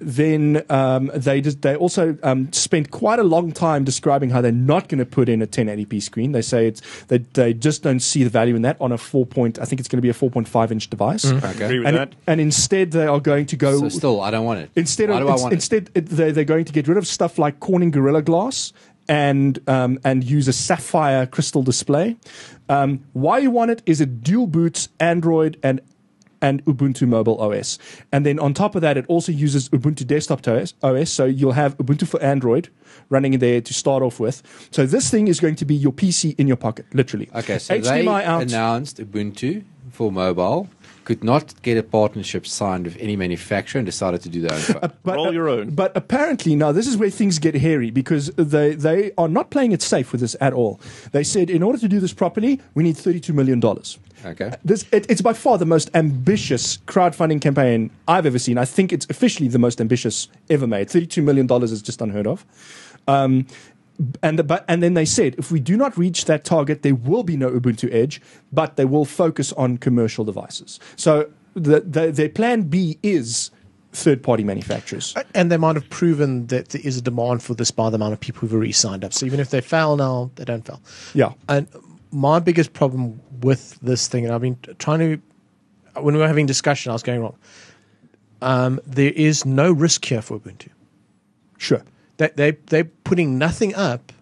They also spent quite a long time describing how they're not going to put in a 1080p screen. They say they just don't see the value in that on a 4. I think it's going to be a 4.5-inch device. Mm-hmm. Okay. Agree with that. And instead they are going to go. So still, I don't want it. Instead, why do I want it? Instead, they're going to get rid of stuff like Corning Gorilla Glass. And use a sapphire crystal display. Why you want it is it dual boots Android and Ubuntu Mobile OS. And then on top of that, it also uses Ubuntu Desktop OS. So you'll have Ubuntu for Android running in there to start off with. So this thing is going to be your PC in your pocket, literally. Okay, so HDMI out. Announced Ubuntu for mobile. Could not get a partnership signed with any manufacturer and decided to do their own phone. Roll your own. But apparently, now this is where things get hairy because they are not playing it safe with this at all. They said, in order to do this properly, we need $32 million. Okay. It's by far the most ambitious crowdfunding campaign I've ever seen. I think it's officially the most ambitious ever made. $32 million is just unheard of. And then they said, if we do not reach that target, there will be no Ubuntu Edge, but they will focus on commercial devices. So their plan B is third-party manufacturers. And they might have proven that there is a demand for this by the amount of people who've already signed up. So even if they fail now, they don't fail. Yeah. And my biggest problem with this thing, and I've been trying to – when we were having discussion, I was going wrong. There is no risk here for Ubuntu. Sure. They're putting nothing up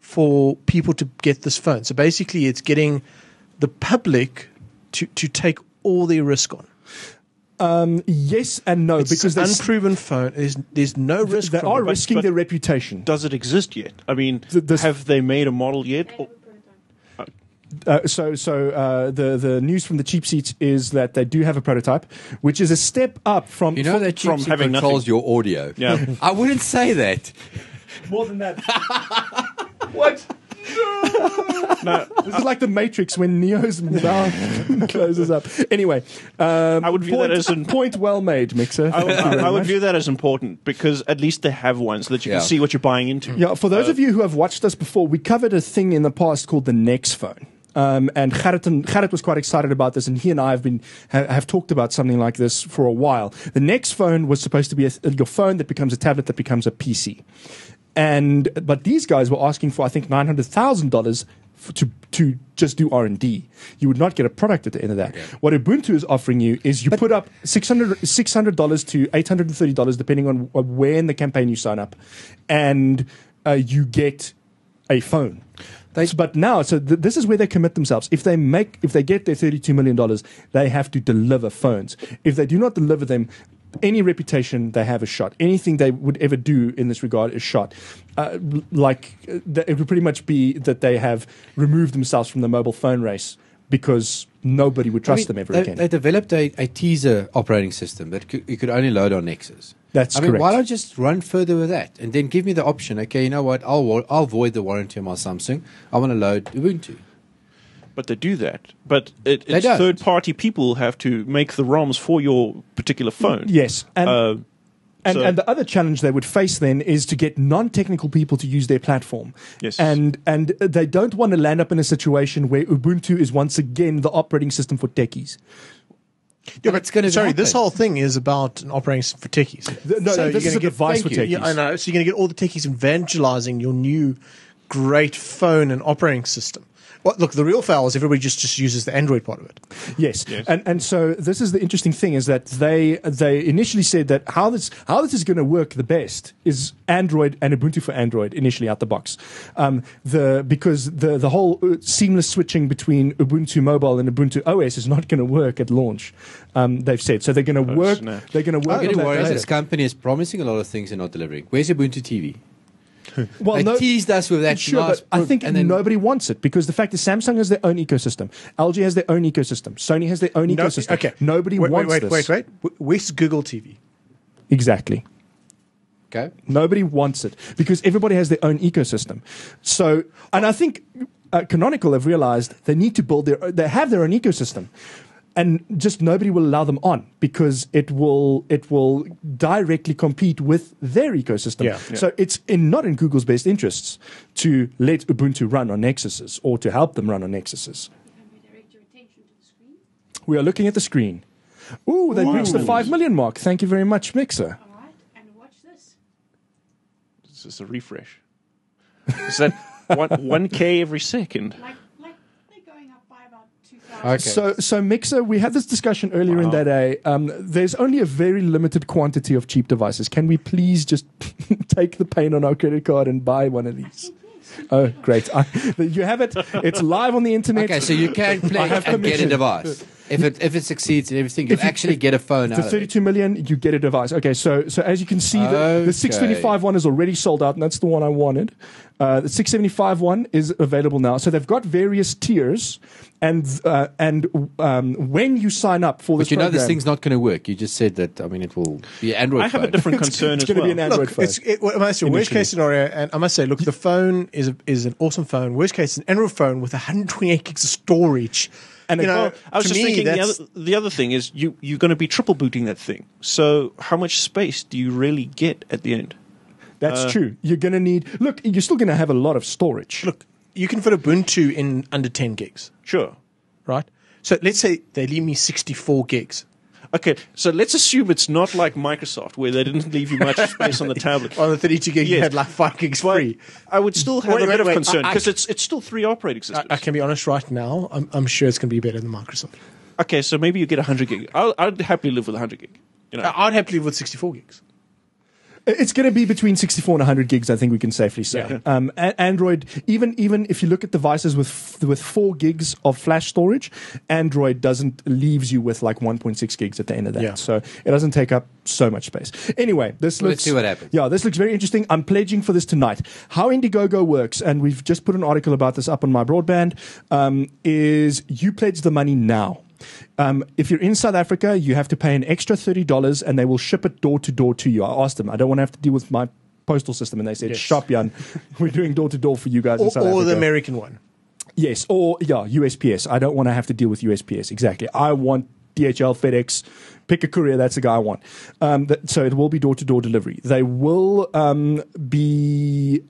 for people to get this phone. So basically it's getting the public to take all their risk on. Yes and no. It's because an unproven phone. There's no risk. They are risking their reputation. Does it exist yet? I mean, have they made a model yet? The news from the cheap seats is that they do have a prototype, which is a step up from that cheap seat having controls nothing. Your audio. Yeah. I wouldn't say that. More than that. What? No. This is like the Matrix when Neo's mouth closes up. Anyway, I would view that as an point well made, Mixer. I would view that as important because at least they have one so that you can see what you're buying into. Yeah. For those of you who have watched us before, we covered a thing in the past called the Next Phone. And Gerrit was quite excited about this, and he and I have talked about something like this for a while. The Next Phone was supposed to be your phone that becomes a tablet that becomes a PC. But these guys were asking for, I think, $900,000 to just do R&D. You would not get a product at the end of that. Okay. What Ubuntu is offering you is put up $600 to $830, depending on where in the campaign you sign up, and you get a phone. This is where they commit themselves. If they get their $32 million, they have to deliver phones. If they do not deliver them, any reputation they have is shot. Anything they would ever do in this regard is shot. It would pretty much be that they have removed themselves from the mobile phone race because nobody would trust them ever again. They developed a teaser operating system that you could only load on Nexus. That's correct. I mean, why don't I just run further with that and then give me the option, okay, you know what, I'll void the warranty on my Samsung. I want to load Ubuntu. But they do that. But it's third-party people have to make the ROMs for your particular phone. Yes. And the other challenge they would face then is to get non-technical people to use their platform. Yes. And they don't want to land up in a situation where Ubuntu is once again the operating system for techies. Yeah, but it's going to this whole thing is about an operating system for techies. No, this is a device for techies. Yeah, I know. So you're going to get all the techies evangelizing your new great phone and operating system. Well, look, the real foul is everybody just uses the Android part of it. Yes. And so this is the interesting thing, is that they initially said that how this is going to work the best is Android and Ubuntu for Android initially out the box. Because the whole seamless switching between Ubuntu Mobile and Ubuntu OS is not going to work at launch. They've said so. They're going to work. I'm getting worried. This company is promising a lot of things and not delivering. Where's Ubuntu TV? Well, they teased us with that. Sure, but I think nobody wants it, because the fact is Samsung has their own ecosystem, LG has their own ecosystem, Sony has their own ecosystem. Okay, nobody wants this. Where's Google TV? Exactly. Okay. Nobody wants it because everybody has their own ecosystem. So, and I think Canonical have realized they need to build their own ecosystem. And just nobody will allow them on because it will directly compete with their ecosystem. Yeah. So it's not in Google's best interests to let Ubuntu run on Nexuses or to help them run on Nexuses. Can we direct your attention to the screen? We are looking at the screen. Ooh, they've reached the 5 million mark. Thank you very much, Mixer. All right, and watch this. This is a refresh. Is that 1K every second? Okay. So Mixer, we had this discussion earlier in that day. There's only a very limited quantity of cheap devices. Can we please just take the pain on our credit card and buy one of these? Oh, great. You have it. It's live on the internet. Okay, so you can play and get a device. If it succeeds in everything, you actually get a phone out of it. The 32 million, you get a device. Okay, so as you can see, the 625 one is already sold out, and that's the one I wanted. The 675 one is available now. So they've got various tiers, and when you sign up for this program... But you know this thing's not going to work. You just said that, I mean, it will be Android phone. I have a different concern as well. It's going to be an Android phone. It's a worst-case scenario, and I must say, look, the phone is an awesome phone. Worst case, an Android phone with 128 gigs of storage. And I was just thinking the other thing is you're going to be triple booting that thing. So how much space do you really get at the end? That's true. You're going to need... Look, you're still going to have a lot of storage. Look, you can fit Ubuntu in under 10 gigs. Sure. Right? So let's say they leave me 64 gigs. Okay, so let's assume it's not like Microsoft, where they didn't leave you much space on the tablet. On the 32 gig, you had like 5 gigs free. I would still have a bit of concern, because it's still 3 operating systems. I can be honest right now, I'm sure it's going to be better than Microsoft. Okay, so maybe you get 100 gig. I'd happily live with 100 gig. You know? I'd happily live with 64 gigs. It's going to be between 64 and 100 gigs, I think we can safely say. Yeah. Android, even if you look at devices with 4 gigs of flash storage, Android leaves you with like 1.6 gigs at the end of that. Yeah. So it doesn't take up so much space. Anyway, let's see what happens. Yeah, this looks very interesting. I'm pledging for this tonight. How Indiegogo works, and we've just put an article about this up on My Broadband, is you pledge the money now. If you're in South Africa, you have to pay an extra $30 and they will ship it door to door to you. I asked them, I don't want to have to deal with my postal system. And they said, yes. Shop, Jan, we're doing door to door for you guys in South Africa. Or the American one. Yes, USPS. I don't want to have to deal with USPS, exactly. I want DHL, FedEx, pick a courier, that's the guy I want. So it will be door to door delivery. They will be...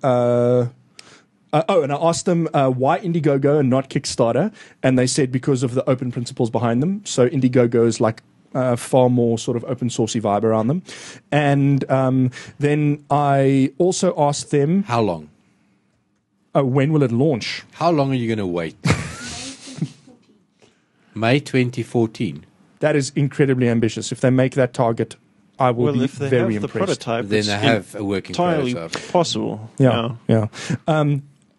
and I asked them why Indiegogo and not Kickstarter, and they said because of the open principles behind them. So Indiegogo is like far more sort of open sourcey vibe around them. And then I also asked them... How long? When will it launch? How long are you going to wait? May 2014. That is incredibly ambitious. If they make that target, I will be very impressed. Well, if they have the prototype, then they have a working prototype. Possible. Yeah.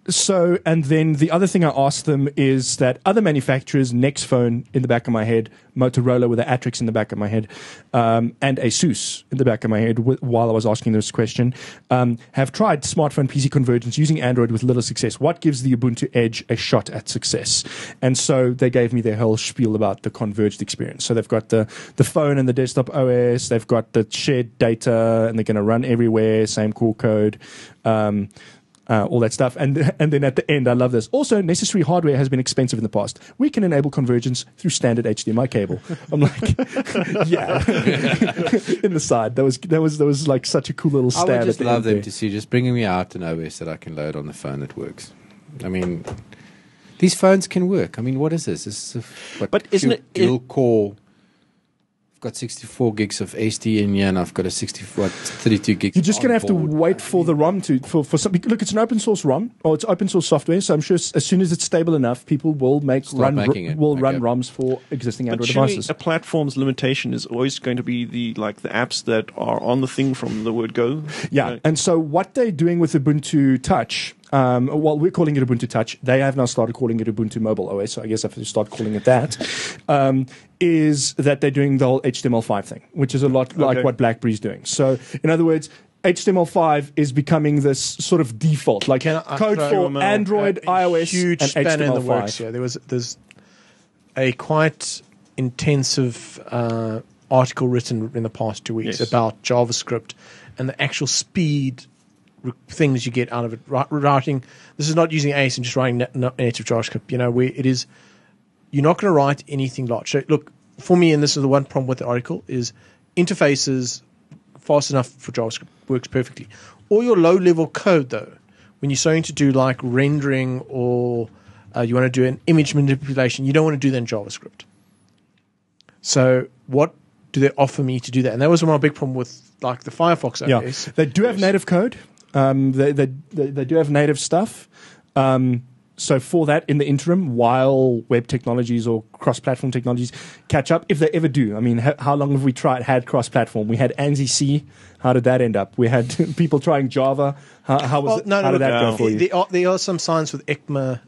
So, and then the other thing I asked them is that other manufacturers, Nexphone in the back of my head, Motorola with an Atrix in the back of my head, and Asus in the back of my head while I was asking this question, have tried smartphone PC convergence using Android with little success. What gives the Ubuntu Edge a shot at success? And so they gave me their whole spiel about the converged experience. So they've got the phone and the desktop OS, they've got the shared data, and they're going to run everywhere, same core code. All that stuff, and then at the end, I love this. Also, necessary hardware has been expensive in the past. We can enable convergence through standard HDMI cable. I'm like, yeah, in the side. That was like such a cool little stab. I would just love them to see just bringing me out an OS that I can load on the phone that works. I mean, these phones can work. I mean, what is this? This is a dual core. got 64 gigs of SD in here, and I've got a 32 gigs. You're just going to have to wait for the ROM to for something. Look, it's an open source ROM, or it's open source software. So I'm sure as soon as it's stable enough, people will run ROMs for existing Android devices. A platform's limitation is always going to be the apps that are on the thing from the word go. Yeah, and so what they're doing with Ubuntu Touch. Well, we're calling it Ubuntu Touch. They have now started calling it Ubuntu Mobile OS, so I guess I have to start calling it that, is that they're doing the whole HTML5 thing, which is a lot like what BlackBerry's doing. So, in other words, HTML5 is becoming this sort of default, like code for Android, iOS, huge and HTML5. In the works, yeah. There's a quite intensive article written in the past 2 weeks about JavaScript and the actual speed things you get out of it. Writing, this is not using ASM, just writing native JavaScript, where it is, you're not going to write anything large. So look, for me, and this is the one problem with the article, is interfaces fast enough for JavaScript works perfectly. All your low-level code, though, when you're starting to do like rendering or you want to do an image manipulation, you don't want to do that in JavaScript. So what do they offer me to do that? And that was one of my big problem with like the Firefox OS. Yeah, they do have native code. They do have native stuff. So for that, in the interim, while web technologies or cross-platform technologies catch up, if they ever do. I mean, how long have we had cross-platform? We had ANSI C. How did that end up? We had people trying Java. How did that go for you? There are some signs with ECMA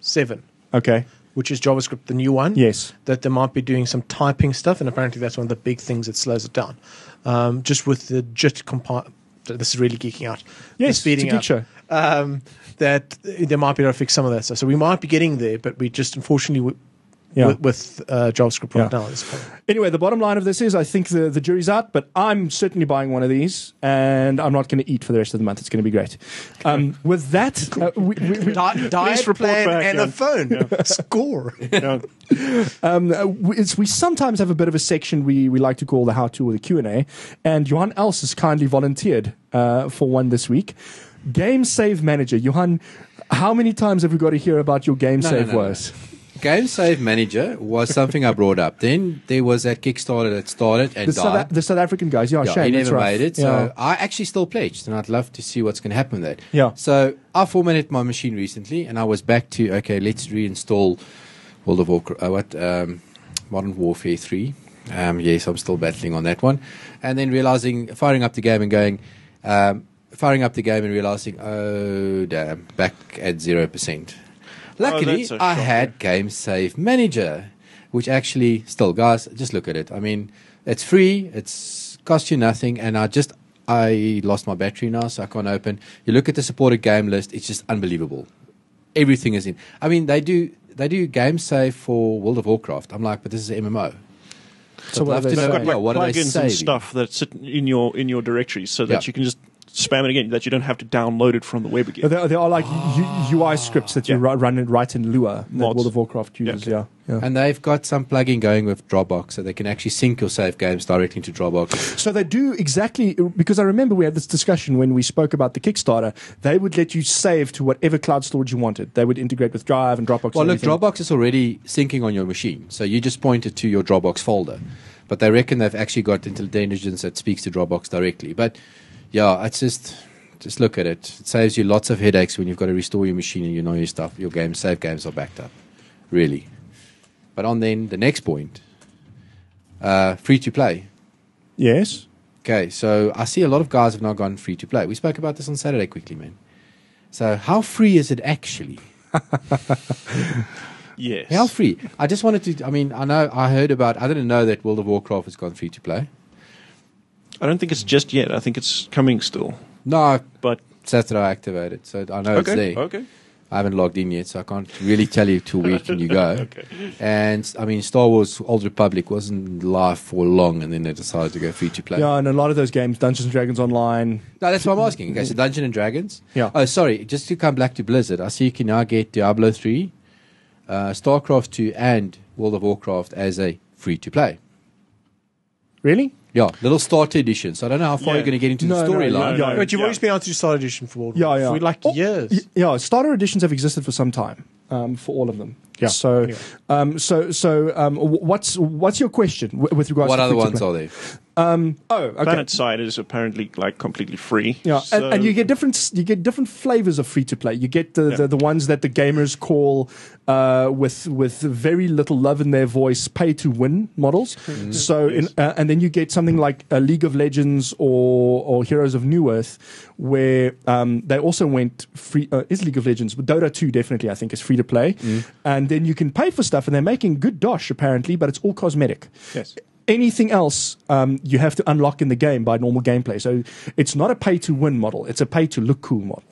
7. Okay. Which is JavaScript, the new one. Yes. That they might be doing some typing stuff, and apparently that's one of the big things that slows it down. Just with the JIT compile. This is really geeking out. Yes, speeding it's a geek show. That they might be able to fix some of that stuff. So we might be getting there, but we just unfortunately with JavaScript right now at this point. Anyway, the bottom line of this is I think the jury's out, but I'm certainly buying one of these, and I'm not going to eat for the rest of the month. It's going to be great. With that, diet plan back, and a phone. Yeah. Score. Yeah. We sometimes have a bit of a section we like to call the how-to or the Q&A, and Johan Els has kindly volunteered for one this week. Game Save Manager. Johan, how many times have we got to hear about your Game Save woes? Game Save Manager was something I brought up. Then there was that Kickstarter that started and died. The South African guys, shame. He never made it. So I actually still pledged, and I'd love to see what's going to happen with that. Yeah. So I formatted my machine recently, and I was back to, okay, let's reinstall World of Warcraft, Modern Warfare 3. Yes, I'm still battling on that one. And then firing up the game and realizing, oh, damn, back at 0%. Luckily, I had Game Save Manager, which actually still, guys, just look at it. I mean, it's free, it's cost you nothing, and I lost my battery now, so I can't open. You look at the supported game list; it's just unbelievable. Everything is in. I mean, they do Game Save for World of Warcraft. I'm like, but this is an MMO. So what they've got like plugins and stuff that sit in your directory, so that you can just spam it again, that you don't have to download it from the web again. There are like UI scripts that you write in Lua that World of Warcraft uses. Yeah. And they've got some plugin going with Dropbox, so they can actually sync your save games directly to Dropbox. So they do exactly, because I remember we had this discussion when we spoke about the Kickstarter. They would let you save to whatever cloud storage you wanted. They would integrate with Drive and Dropbox. Well, look, Dropbox is already syncing on your machine, so you just point it to your Dropbox folder. But they reckon they've actually got intelligence that speaks to Dropbox directly. But yeah, it's just look at it. It saves you lots of headaches when you've got to restore your machine and your stuff. Your game save games are backed up, really. But on then the next point, free to play. Yes. Okay, so I see a lot of guys have now gone free to play. We spoke about this on Saturday quickly, man. So how free is it actually? Yes. How free? I just wanted to. I mean, I didn't know that World of Warcraft has gone free to play. I don't think it's just yet. I think it's coming still. No, but Saturday I activated, so I know it's there. Okay. I haven't logged in yet, so I can't really tell you till week and you go. Okay. And I mean, Star Wars Old Republic wasn't live for long, and then they decided to go free to play. Yeah, and a lot of those games, Dungeons and Dragons Online. No, that's what I'm asking. Okay, so Dungeons and Dragons. Yeah. Oh, sorry. Just to come back to Blizzard, I see you can now get Diablo 3, StarCraft 2, and World of Warcraft as a free to play. Really? Yeah, little starter edition. So I don't know how far you're going to get into the storyline. No. But you've always been able to do starter edition for World War for like years. Yeah, starter editions have existed for some time for all of them. Yeah. So, anyway. What's your question with regards? What to other ones are there? Okay. PlanetSide is apparently like completely free. Yeah, so and you get different flavors of free to play. You get the ones that the gamers call with very little love in their voice pay to win models. Mm-hmm. So and then you get something like League of Legends or Heroes of New Earth, where they also went free. Is League of Legends, but Dota 2 definitely I think is free to play, and then you can pay for stuff, and they're making good dosh apparently, but it's all cosmetic. Yes. Anything else you have to unlock in the game by normal gameplay. So it's not a pay-to-win model. It's a pay-to-look-cool model.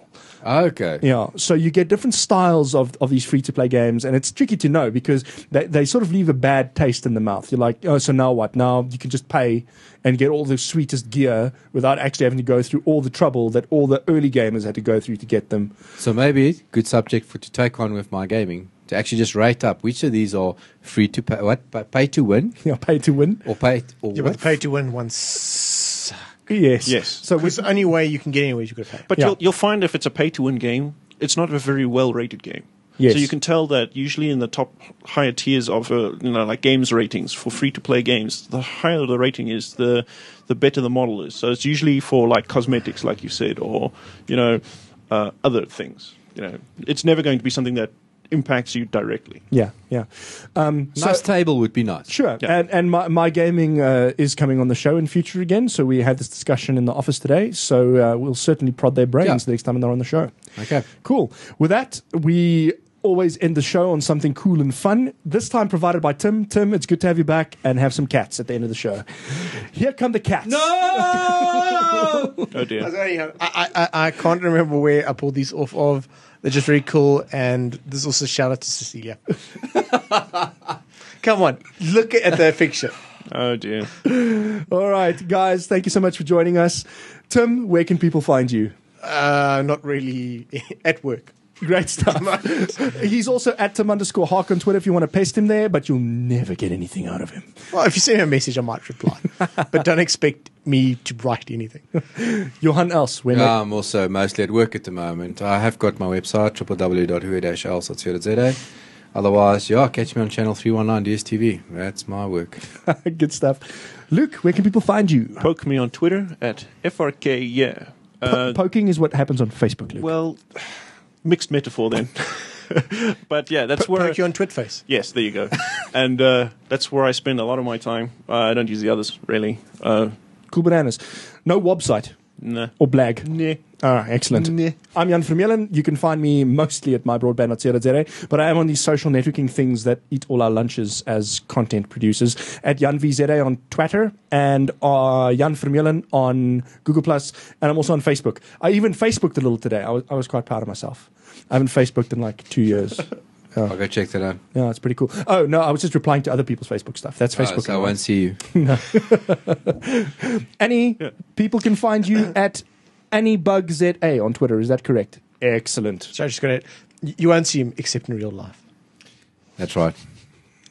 Okay. Yeah. So you get different styles of these free-to-play games, and it's tricky to know because they sort of leave a bad taste in the mouth. You're like, oh, so now what? Now you can just pay and get all the sweetest gear without actually having to go through all the trouble that all the early gamers had to go through to get them. So maybe good subject to take on with my gaming. To actually just write up which of these are free to pay, what pay to win? Yeah, pay to win or pay. Or yeah, what? But the pay to win ones. Yes, yes. So it's the only way you can get anywhere. You got to pay. But you'll find if it's a pay to win game, it's not a very well rated game. Yes. So you can tell that usually in the top higher tiers of like games ratings for free to play games, the higher the rating is, the better the model is. So it's usually for like cosmetics, like you said, or other things. You know, it's never going to be something that impacts you directly. Yeah, yeah. Nice table would be nice. Sure. Yeah. And my gaming is coming on the show in future again, so we had this discussion in the office today, so we'll certainly prod their brains the next time they're on the show. Okay. Cool. With that, we always end the show on something cool and fun, this time provided by Tim. Tim, it's good to have you back, and have some cats at the end of the show. Here come the cats. No! Oh, dear. I can't remember where I pulled these off of. They're just really cool, and there's also a shout-out to Cecilia. Come on, look at that picture. Oh, dear. All right, guys, thank you so much for joining us. Tim, where can people find you? Not really at work. Great stuff. He's also at Tim_Hock on Twitter if you want to pest him there, but you'll never get anything out of him. Well, if you send him a message, I might reply. But don't expect me to write anything. Johan Els? I'm also mostly at work at the moment. I have got my website, www.who-else.co.za. Otherwise, catch me on channel 319 DSTV. That's my work. Good stuff. Luke, where can people find you? Poke me on Twitter at FRK, poking is what happens on Facebook, Luke. Well, mixed metaphor then. But yeah, that's where... Poke you on Twitface. Yes, there you go. And that's where I spend a lot of my time. I don't use the others, really. Cool bananas. No website? No. Or blag? No. All right, excellent. Nah. I'm Jan Vermeulen. You can find me mostly at mybroadband.co.za, but I am on these social networking things that eat all our lunches as content producers. At JanVZA on Twitter and Jan Vermeulen on Google+, and I'm also on Facebook. I even Facebooked a little today. I was quite proud of myself. I haven't Facebooked in like 2 years. I'll go check that out. Yeah, it's pretty cool. Oh, no, I was just replying to other people's Facebook stuff. That's Facebook. So I won't see you. No. Annie, people can find you at AnnieBugZA on Twitter, is that correct? Excellent. So I just got it. You won't see him except in real life. That's right.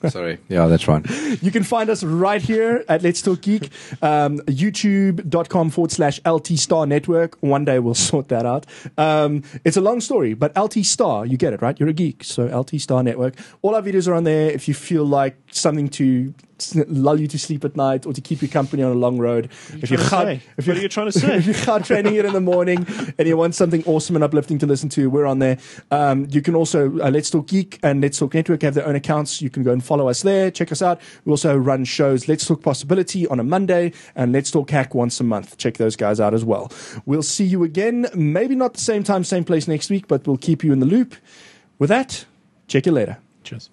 Sorry. Yeah, that's right. You can find us right here at Let's Talk Geek, youtube.com/LT Star Network. One day we'll sort that out. It's a long story, but LT Star, you get it, right? You're a geek, so LT Star Network. All our videos are on there. If you feel like something to lull you to sleep at night or to keep you company on a long road. What are you trying to say? If you're hard training it in the morning and you want something awesome and uplifting to listen to, we're on there. You can also, Let's Talk Geek and Let's Talk Network have their own accounts. You can go and follow us there. Check us out. We also run shows Let's Talk Possibility on a Monday and Let's Talk Hack once a month. Check those guys out as well. We'll see you again. Maybe not the same time, same place next week, but we'll keep you in the loop. With that, check you later. Cheers.